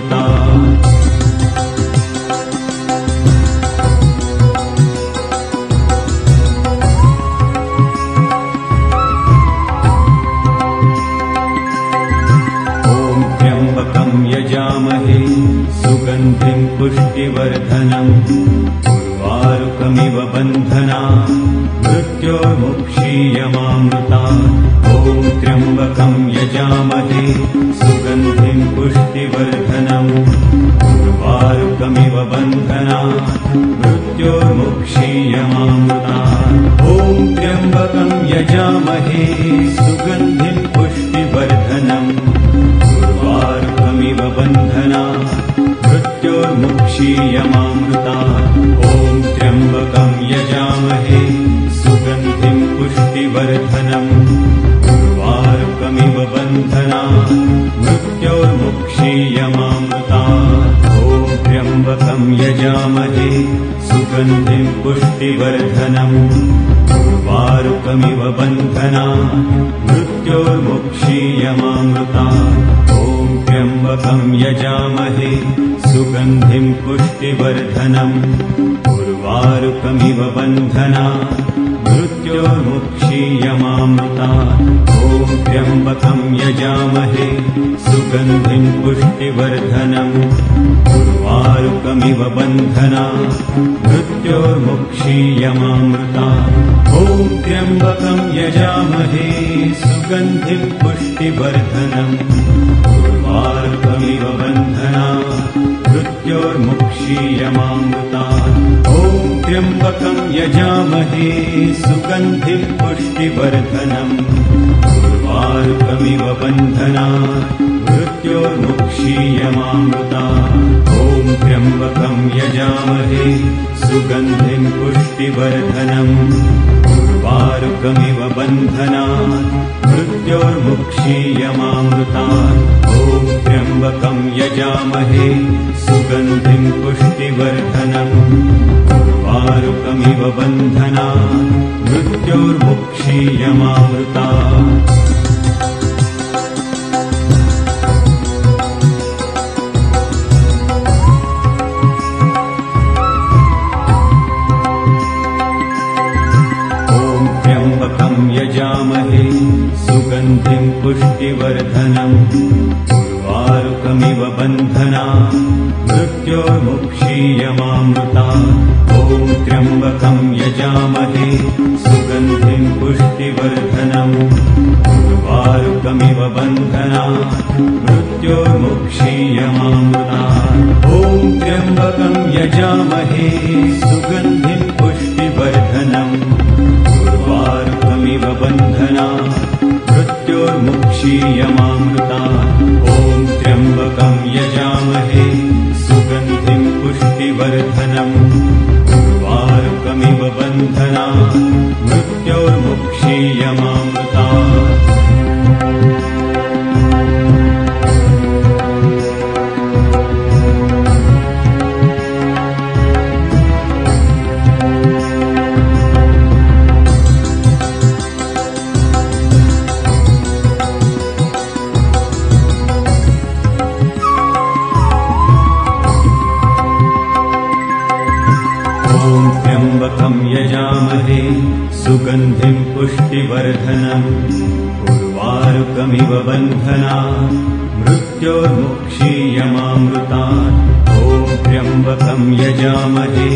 त्र्यम्बकं यजामहे सुगन्धिं पुष्टिवर्धनम् उर्वारुकमिव बन्धनात् मृत्योर्मुक्षीय मामृतात् ॐ त्र्यम्बकं यजामहे सुगन्धिं पुष्टिवर्धनम् उर्वारुकमिव बन्धनात् मृत्योर्मुक्षीय मामृतात् ॐ त्र्यम्बकं यजामहे सुगन्धिं पुष्टिवर्धनम् उर्वारुकमिव बन्धनात् मृत्योर्मुक्षीय मामृतात् ॐ त्र्यम्बकं यजामहे सुगन्धिं पुष्टिवर्धनम् उर्वारुकमिव बन्धनात् मृत्योर्मुक्षीय मामृतात् ॐ त्र्यम्बकं यजामहे सुगन्धिं पुष्टिवर्धनम् उर्वारुकमिव बन्धनात् मृत्योर्मुक्षीय मामृतात् ॐ त्र्यम्बकं यजामहे सुगन्धिं पुष्टिवर्धनम् उर्वारुकमिव बन्धनात् मृत्योर्मुक्षीय मामृतात् ॐ त्र्यम्बकं यजामहे सुगन्धिं पुष्टिवर्धनम् उर्वारुकमिव बन्धनात् मृत्योर्मुक्षीय मामृतात् ॐ त्र्यम्बकं यजामहे सुगन्धिं पुष्टिवर्धनम् उर्वारुकमिव बन्धनात् मृत्योर्मुक्षीय मामृतात् ॐ त्र्यम्बकं यजामहे सुगन्धिं पुष्टिवर्धनम् उर्वारुकमिव बन्धनात् मृत्योर्मुक्षीय मामृतात् ॐ त्र्यम्बकं यजामहे सुगन्धिं पुष्टिवर्धनम् उर्वारुकमिव बन्धनात् मृत्योर्मुक्षीय मामृतात् ॐ त्र्यम्बकं यजामहे सुगन्धिं पुष्टिवर्धनम् उर्वारुकमिव बन्धनात् मृत्योर्मुक्षीय मामृतात् ॐ त्र्यम्बकं यजामहे सुगन्धिं पुष्टिवर्धनम् उर्वारुकमिव बन्धनात् मृत्योर्मुक्षीय मामृतात् ॐ त्र्यम्बकं यजामहे सुगन्धिं पुष्टिवर्धनम् उर्वारुकमिव बन्धनात् मृत्योर्मुक्षीय मामृतात् ॐ त्र्यम्बकं यजामहे सुगन्धिं पुष्टिवर्धनम् उर्वारुकमिव बन्धनात् मृत्योर्मुक्षीय मामृतात् ॐ त्र्यम्बकं यजामहे सुगन्धिं पुष्टिवर्धनम् उर्वारुकमिव बन्धनात् मृत्योर्मुक्षीय मामृतात् ॐ त्र्यम्बकं यजामहे सुगन्धिं पुष्टिवर्धनम् उर्वारुकमिव बन्धनात् मृत्योर्मुक्षीय मामृतात् यजामहे सुगन्धिं पुष्टिवर्धनम् उर्वारुकमिव बन्धनान् मृत्योर्मुक्षीय मामृतात्। ॐ त्र्यम्बकं यजामहे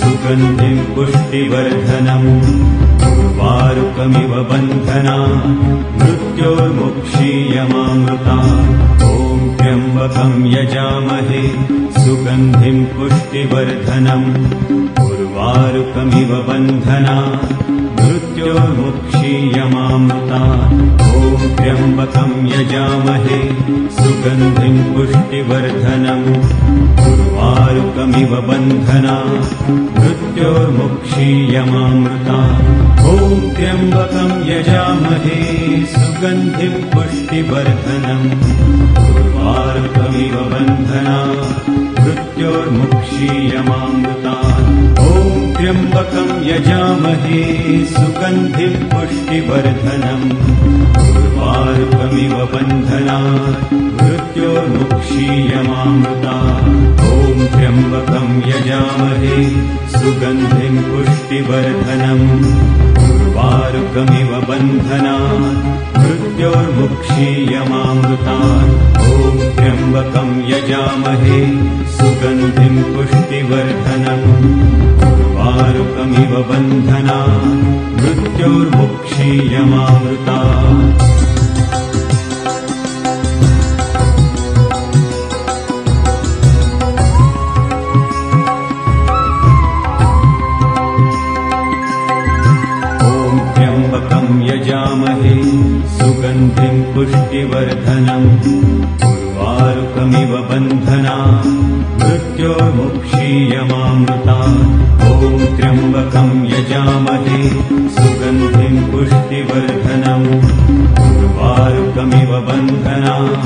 सुगन्धिं पुष्टिवर्धनम् उर्वारुकमिव बन्धनान् मृत्योर्मुक्षीय मामृतात्। ॐ त्र्यम्बकं यजामहे सुगन्धिं पुष्टिवर्धनम् उर्वारुकमिव बन्धनान् मृत्योर्मुक्षीय मामृतात्। ॐ त्र्यम्बकं यजामहे सुगन्धिं पुष्टिवर्धनम् उर्वारुकमिव बन्धनात् मृत्योर्मुक्षीय मामृतात्। ॐ त्र्यम्बकं यजामहे सुगन्धिं पुष्टिवर्धनम् उर्वारुकमिव बन्धनात् मृत्योर्मुक्षीय मामृतात्। ॐ त्र्यम्बकं यजामहे सुगन्धिं पुष्टिवर्धनम् उर्वारुकमिव बन्धनात् मृत्योर्मुक्षीय मामृतात्। ॐ त्र्यम्बकं यजामहे सुगन्धिं पुष्टिवर्धनम् उर्वारुकमिव बन्धनात् मृत्योर्मुक्षीय मामृतात्। ॐ त्र्यम्बकं यजामहे सुगन्धिं पुष्टिवर्धनम् उर्वारुकमिव बन्धनात्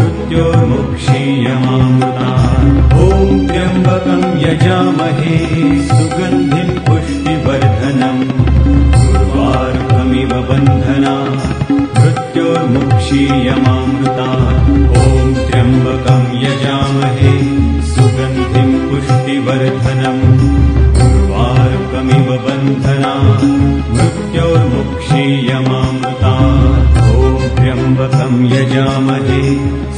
मृत्योर्मुक्षीय मामृतात्। ॐ त्र्यम्बकं यजामहे सुगन्धिं पुष्टिवर्धनम् उर्वारुकमिव बन्धनात् मृत्योर्मुक्षीय मामृतात्। ॐ त्र्यम्बकं यजामहे सुगन्धिं पुष्टिवर्धनम् उर्वारुकमिव बन्धनात् मृत्योर्मुक्षीय मामृतात्। ॐ त्र्यम्बकं यजामहे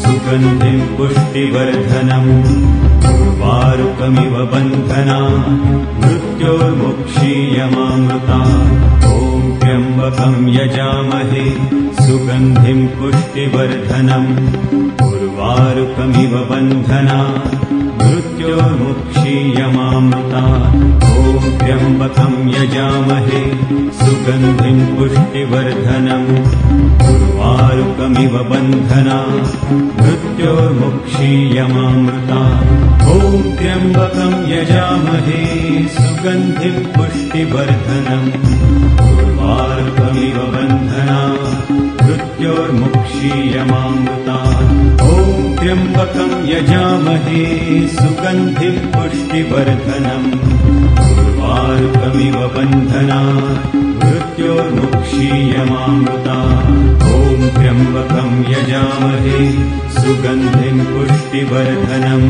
सुगन्धिं पुष्टिवर्धनम् उर्वारुकमिव बन्धनात् मृत्योर्मुक्षीय मामृतात्। ॐ त्र्यम्बकं यजामहे सुगन्धिं पुष्टिवर्धनम् उर्वारुकमिव बन्धनात् मृत्योर्मुक्षीय मामृतात्। ॐ त्र्यम्बकं यजामहे सुगन्धिं पुष्टिवर्धनम् उर्वारुकमिव बन्धनात् मृत्योर्मुक्षीय मामृतात्। ॐ त्र्यम्बकं यजामहे सुगन्धिं पुष्टिवर्धनम् उर्वारुकमिव बन्धनात् मृत्योर्मुक्षीय मामृतात्। ॐ त्र्यम्बकं यजामहे सुगन्धिं पुष्टिवर्धनम्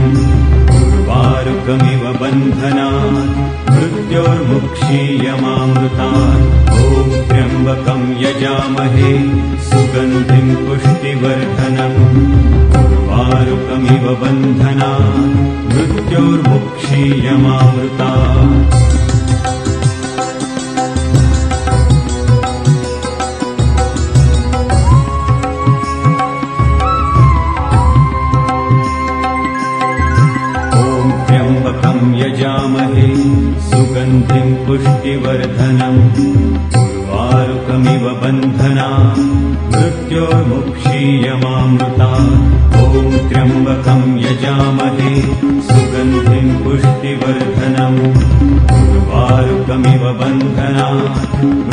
उर्वारुकमिव बन्धनात् मृत्योर्मुक्षीय मामृतात्। ॐ त्र्यम्बकं यजामहे सुगन्धिं पुष्टिवर्धनम् उर्वारुकमिव बन्धनात् मृत्योर्मुक्षीय मामृतात्। ॐ त्र्यम्बकं यजामहे सुगन्धिं पुष्टिवर्धनम् उर्वारुकमिव बन्धनात् मृत्योर्मुक्षीय मामृतात्। ॐ त्र्यम्बकं यजामहे सुगन्धिं पुष्टिवर्धनम् उर्वारुकमिव बन्धनात्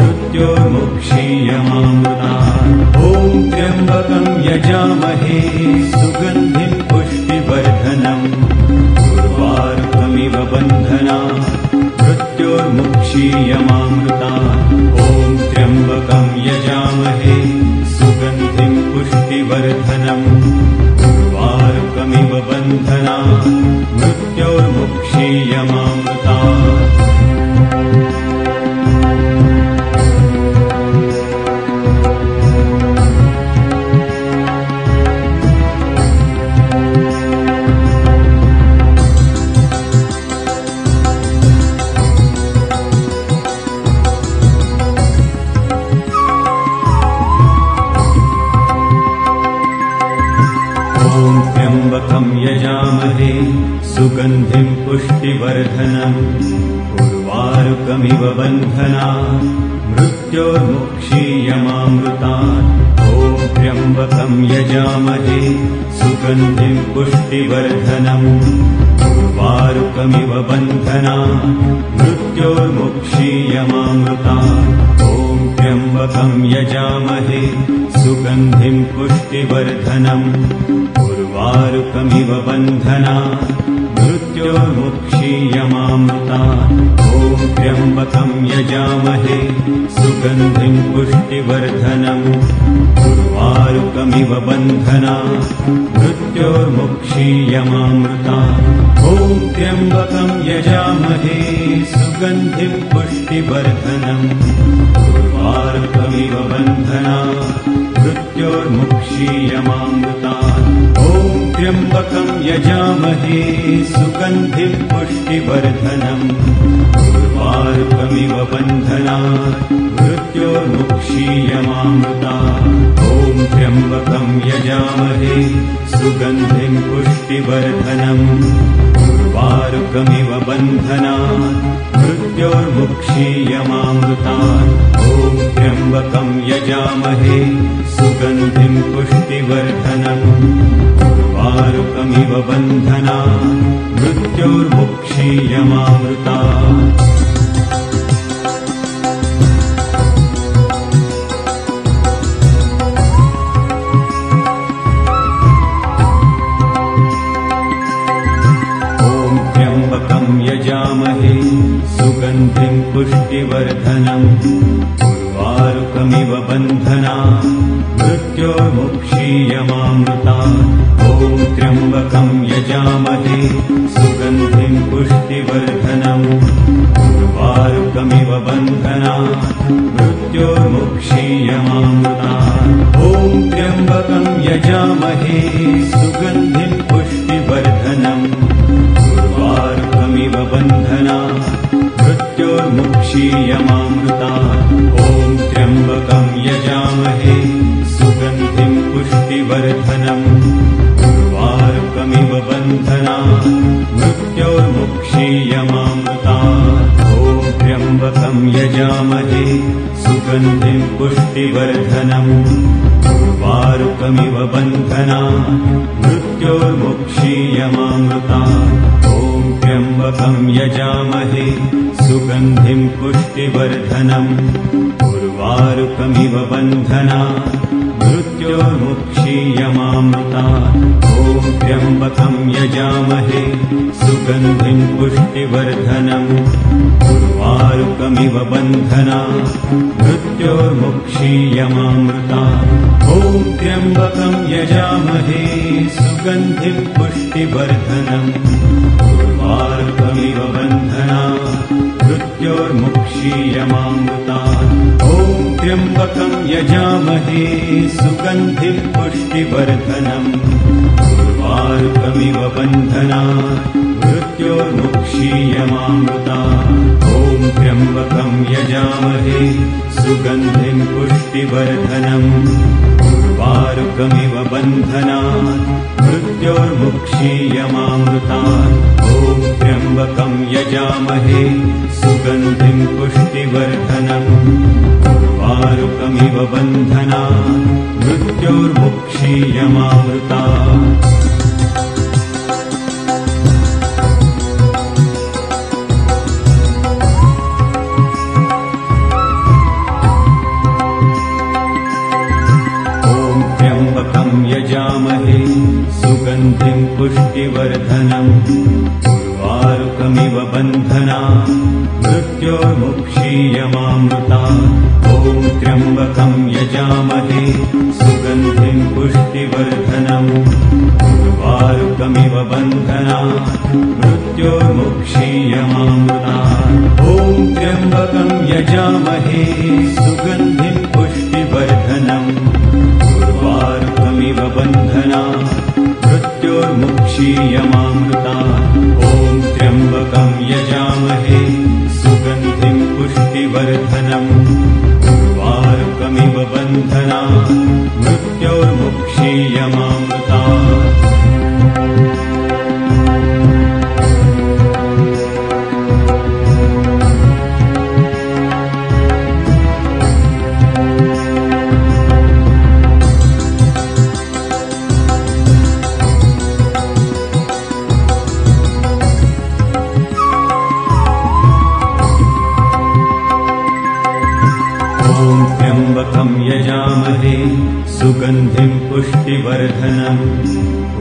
मृत्योर्मुक्षीय मामृतात्। ॐ त्र्यम्बकं यजामहे सुगन्धिं पुष्टिवर्धनम् उर्वारुकमिव बन्धनात् मृत्योर्मुक्षीय मामृतात्। यजामहे सुगन्धिं पुष्टिवर्धनम् उर्वारुकमिव बन्धनात् मृत्योर्मुक्षीय मामृतात्। ॐ त्र्यम्बकं यजामहे सुगन्धिं पुष्टिवर्धनम् उर्वारुकमिव बन्धनात् मृत्योर्मुक्षीय मामृतात्। ॐ त्र्यम्बकं यजामहे सुगन्धिं पुष्टिवर्धनम् उर्वारुकमिव बन्धनात् मृत्योर्मुक्षीय मामृतात्। ॐ त्र्यम्बकं यजामहे सुगन्धिं पुष्टिवर्धनम् उर्वारुकमिव बन्धनात् मृत्योर्मुक्षीय मामृतात्। वर्धनम् उर्वारुकमिव बन्धनात् मृत्योर्मुक्षीय मामृतात् ॐ त्र्यम्बकं यजामहे सुगन्धिं पुष्टिवर्धनम् उर्वारुकमिव बन्धनात् मृत्योर्मुक्षीय मामृतात् ॐ त्र्यम्बकं यजामहे सुगन्धिं पुष्टिवर्धनम् उर्वारुकमिव बन्धनात् मृत्योर्मुक्षीय मामृतात् ॐ त्र्यम्बकं यजामहे सुगन्धिं पुष्टिवर्धनम् उर्वारुकमिव बन्धनात् मृत्योर्मुक्षीय मामृतात् ॐ त्र्यम्बकं यजामहे सुगन्धिं पुष्टिवर्धनम् उर्वारुकमिव बन्धनात् मृत्योर्मुक्षीय मामृतात् ॐ त्र्यम्बकं यजामहे सुगन्धिं पुष्टिवर्धनम् उर्वारुकमिव बन्धनात् मृत्योर्मुक्षीय मामृतात् ॐ त्र्यम्बकं यजामहे सुगन्धिं पुष्टिवर्धनम् उर्वारुकमिव बन्धनात् मृत्योर्मुक्षीय मामृतात् ॐ त्र्यम्बकं यजामहे सुगन्धिं पुष्टिवर्धनम् उर्वारुकमिव बन्धनात् मृत्योर्मुक्षीय मामृतात् ॐ त्र्यम्बकं यजामहे सुगन्धिं पुष्टिवर्धनम् उर्वारुकमिव बन्धनात् मृत्योर्मुक्षीय मामृतात् ॐ त्र्यम्बकं यजामहे सुगन्धिं पुष्टिवर्धनम् उर्वारुकमिव बन्धनात् मृत्योर्मुक्षीय मामृतात् ॐ त्र्यम्बकं यजामहे सुगन्धिं पुष्टिवर्धनम् उर्वारुकमिव बन्धनात् मृत्योर्मुक्षीय मामृतात् ॐ त्र्यम्बकं यजामहे सुगन्धिं पुष्टिवर्धनम् उर्वारुकमिव बन्धनात् मृत्योर्मुक्षीय मामृतात् ॐ त्र्यम्बकं यजामहे सुगन्धिं पुष्टिवर्धनम् उर्वारुकमिव बन्धनात् मृत्योर्मुक्षीय मामृतात् ॐ त्र्यम्बकं यजामहे सुगन्धिं पुष्टिवर्धनम् उर्वारुकमिव बन्धनात् मृत्योर्मुक्षीय मामृतात् ॐ त्र्यम्बकं यजामहे सुगन्धिं पुष्टिवर्धनम् उर्वारुकमिव बन्धनात् मृत्योर्मुक्षीय मामृतात् ॐ त्र्यम्बकं यजामहे सुगन्धिं पुष्टिवर्धनम् उर्वारुकमिव बन्धनात् मृत्योर्मुक्षीय मामृतात् ॐ त्र्यम्बकं यजामहे सुगन्धिं पुष्टिवर्धनम् उर्वारुकमिव बन्धनात् मृत्योर्मुक्षीय मामृतात् ॐ त्र्यम्बकं यजामहे सुगन्धिं पुष्टिवर्धनम् उर्वारुकमिव बन्धनात् मृत्योर्मुक्षीय मामृतात् ॐ त्र्यम्बकं यजामहे सुगन्धिं पुष्टिवर्धनम् उर्वारुकमिव बन्धनात् मृत्योर्मुक्षीय मामृतात् ॐ त्र्यम्बकं यजामहे सुगन्धिं पुष्टिवर्धनम् उर्वारुकमिव बन्धनात् मृत्योर्मुक्षीय मामृतात् ॐ त्र्यम्बकं यजामहे सुगन्धिं पुष्टिवर्धनम् उर्वारुकमिव बन्धनात् मृत्योर्मुक्षीय मामृतात् ॐ त्र्यम्बकं यजामहे सुगन्धिं पुष्टिवर्धनम् उर्वारुकमिव बन्धनात् मृत्योर्मुक्षीय मामृतात् ॐ त्र्यम्बकं यजामहे सुगन्धिं पुष्टिवर्धनम् उर्वारुकमिव बन्धनात् मृत्योर्मुक्षीय मामृतात्। त्र्यंबकं यजामहे सुगंधिं पुष्टिवर्धनं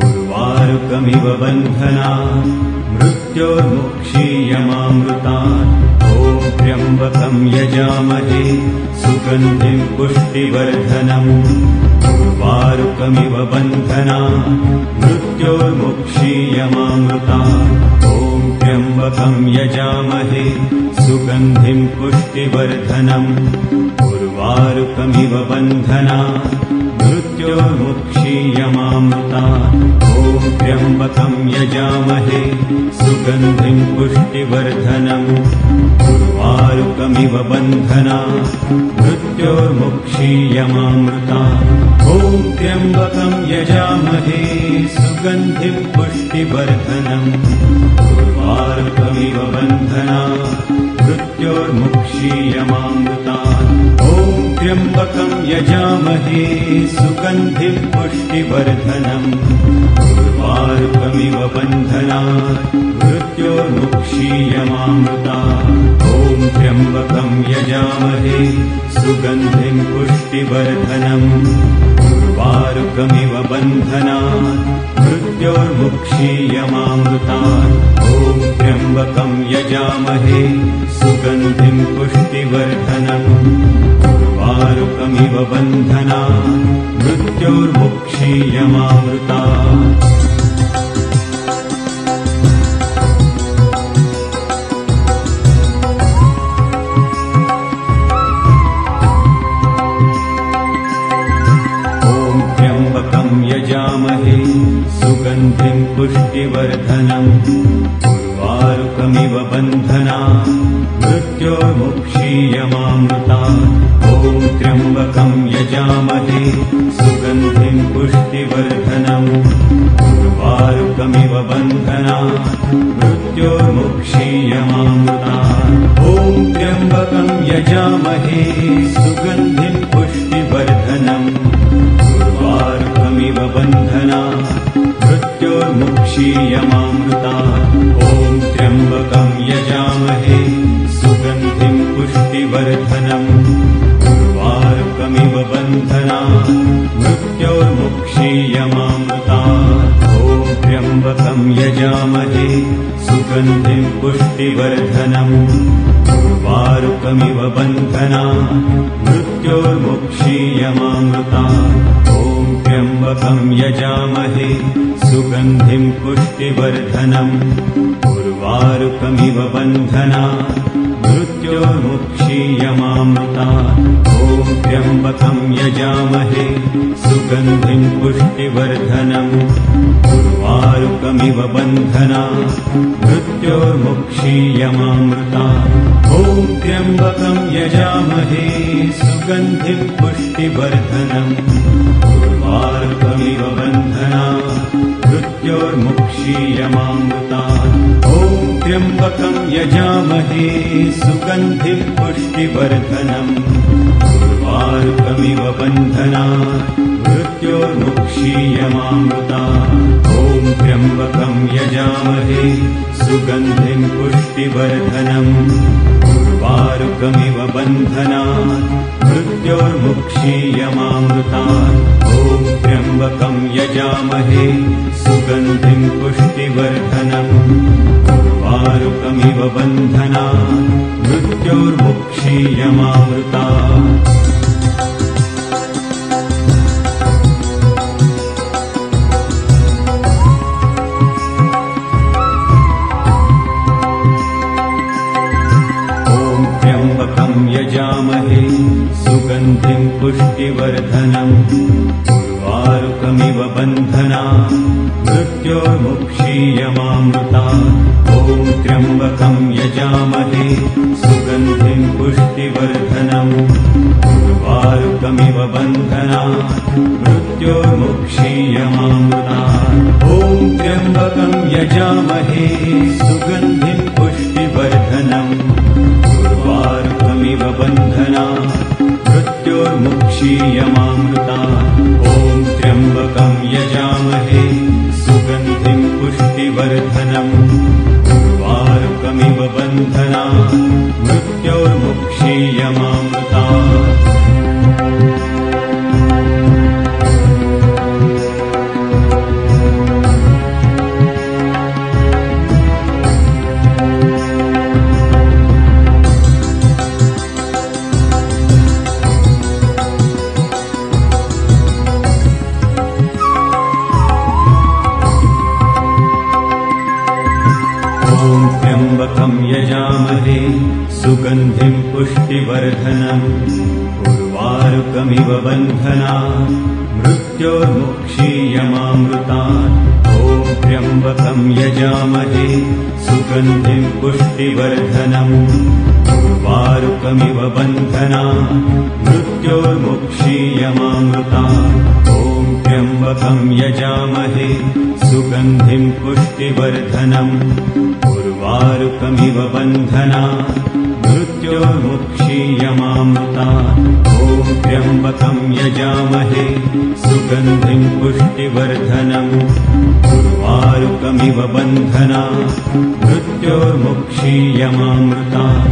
उर्वारुकमिव बन्धनान् मृत्योर्मुक्षीयमामृतात्। ॐ त्र्यंबकं यजामहे सुगंधिं पुष्टिवर्धनं उर्वारुकमिव बन्धनान् मृत्योर्मुक्षीयमामृतात्। ॐ त्र्यंबकं यजामहे सुगंधिं पुष्टिवर्धनं उर्वारुकमिव बन्धनात् मृत्योर्मुक्षीयमामृतात्। ॐ त्र्यंबकं यजामहे सुगंधिं पुष्टिवर्धनं उर्वारुकमिव बन्धनात् मृत्योर्मुक्षीयमामृतात्। ॐ त्र्यंबकं यजामहे सुगंधिं पुष्टिवर्धनं उर्वारुकमिव बन्धनात् मृत्योर्मुक्षीयमामृतात्। ॐ त्र्यंबकं यजामहे सुगंधिं पुष्टिवर्धनं उर्वारुकमिव बन्धनात् मृत्योर्मुक्षीयमामृतात्। ॐ त्र्यंबकं यजामहे सुगंधिं पुष्टिवर्धनं उर्वारुकमिव बन्धनात् मृत्योर्मुक्षीयमामृतात्। ॐ त्र्यंबकं यजामहे सुगंधिं पुष्टिवर्धनं उर्वारुकमिव बन्धनात् मृत्योर्मुक्षीयमामृतात्। सुगंधिं पुष्टिवर्धनं उर्वारुकमिव बन्धनात् मृत्योर्मुक्षीयमामृतात्। ॐ त्र्यंबकं यजामहे सुगंधिं पुष्टिवर्धनं उर्वारुकमिव बन्धनात् मृत्योर्मुक्षीयमामृतात्। ॐ त्र्यंबकं यजामहे सुगंधिं पुष्टिवर्धनं उर्वारुकमिव बन्धनात् मृत्योर्मुक्षीयमामृतात्। ॐ त्र्यंबकं यजामहे सुगंधिं पुष्टिवर्धनं उर्वारुकमिव बन्धनात् मृत्योर्मुक्षीयमामृतात्। ॐ त्र्यंबकं यजामहे सुगंधिं पुष्टिवर्धनं उर्वारुकमिव बन्धनात् मृत्योर्मुक्षीयमामृतात्। ॐ त्र्यंबकं यजामहे सुगंधिं पुष्टिवर्धनं उर्वारुकमिव बन्धनात् मृत्योर्मुक्षीयमामृतात्। ॐ त्र्यंबकं यजामहे सुगंधिं पुष्टिवर्धनं उर्वारुकमिव बन्धनात् मृत्योर्मुक्षीयमामृतात्। ॐ त्र्यंबकं यजामहे सुगंधिं पुष्टिवर्धनं उर्वारुकमिव बन्धनात् मृत्योर्मुक्षीयमामृतात्। ॐ त्र्यंबकं यजामहे सुगंधिं पुष्टिवर्धनं उर्वारुकमिव बन्धनात् मृत्योर्मुक्षीयमामृतात्। ॐ त्र्यंबकं यजामहे सुगंधिं पुष्टिवर्धनं उर्वारुकमिव बन्धनात् मृत्योर्मुक्षीयमामृतात्। ॐ त्र्यंबकं यजामहे सुगंधिं पुष्टिवर्धनं उर्वारुकमिव बन्धनात् मृत्योर्मुक्षीयमामृतात्। ॐ त्र्यंबकं यजामहे सुगंधिं पुष्टिवर्धनं उर्वारुकमिव बन्धनात् मृत्योर्मुक्षीयमामृतात्। ॐ त्र्यंबकं यजामहे सुगंधिं पुष्टिवर्धनं उर्वारुकमिव बन्धनात् मृत्योर्मुक्षीयमामृतात्। ॐ त्र्यंबकं यजामहे सुगंधिं पुष्टिवर्धनं उर्वारुकमिव बन्धनात् मृत्योर्मुक्षीयमामृतात्। ॐ त्र्यंबकं यजामहे सुगंधिं पुष्टिवर्धनं उर्वारुकमिव बन्धनात् मृत्योर्मुक्षीयमामृतात्। बन्धनम् उर्वारुकमिव बन्धनात् मृत्योर्मुक्षीय मामृतात् ॐ त्र्यम्बकं यजामहे सुगन्धिं पुष्टिवर्धनम् उर्वारुकमिव बन्धनात् मृत्योर्मुक्षीय मामृतात् ॐ त्र्यम्बकं यजामहे सुगन्धिं पुष्टिवर्धनम् उर्वारुकमिव बन्धनात् मृत्योर्मुक्षीय मामृतात् ॐ त्र्यम्बकं यजामहे सुगन्धिं पुष्टिवर्धनम् उर्वारुकमिव बन्धनात् मृत्योर्मुक्षीय मामृतात्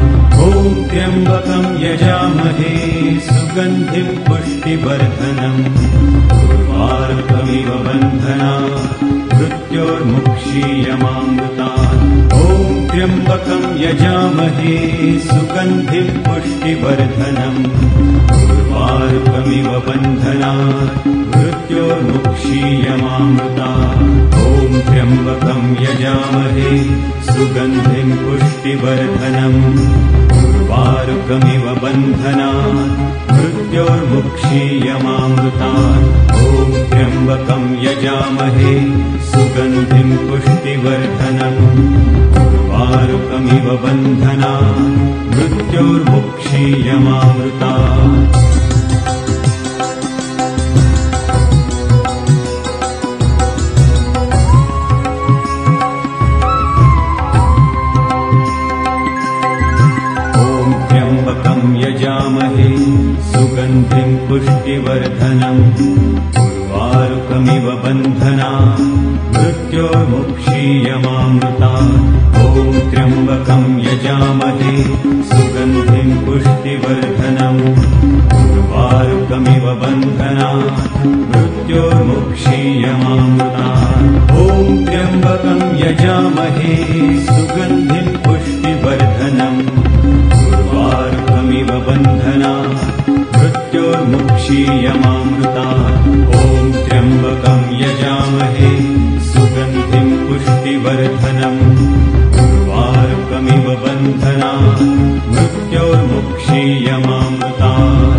ॐ त्र्यम्बकं यजामहे सुगन्धिं पुष्टिवर्धनम् उर्वारुकमिव बन्धनात् मृत्योर्मुक्षीय मामृतात् ॐ त्र्यम्बकं यजामहे सुगन्धिं पुष्टिवर्धनम् उर्वारुकमिव बन्धनात् मृत्योर्मुक्षीय मामृतात् ॐ त्र्यम्बकं यजामहे सुगन्धिं पुष्टिवर्धनम् उर्वारुकमिव बन्धनात् मृत्योर्मुक्षीय मामृतात् ॐ त्र्यम्बकं यजामहे सुगन्धिं पुष्टिवर्धनम् उर्वारुकमिव बन्धनात् मृत्योर्मुक्षीय मामृतात्। ॐ त्र्यम्बकं यजामहे सुगन्धिं पुष्टिवर्धनम् उर्वारुकमिव बन्धनात् मृत्योर्मुक्षीय मामृतात् ॐ त्र्यम्बकं यजामहे सुगन्धिं पुष्टिवर्धनम् उर्वारुकमिव बन्धनात् मृत्योर्मुक्षीय मामृतात् ॐ त्र्यम्बकं यजामहे सुगन्धिं पुष्टिवर्धनम् उर्वारुकमिव बन्धनात् मृत्योर्मुक्षीय मामृतात् ॐ त्र्यम्बकं यजामहे सुगन्धिं पुष्टिवर्धनम् उर्वारुकमिव बन्धनात् मृत्योर्मुक्षीय मामृतात्।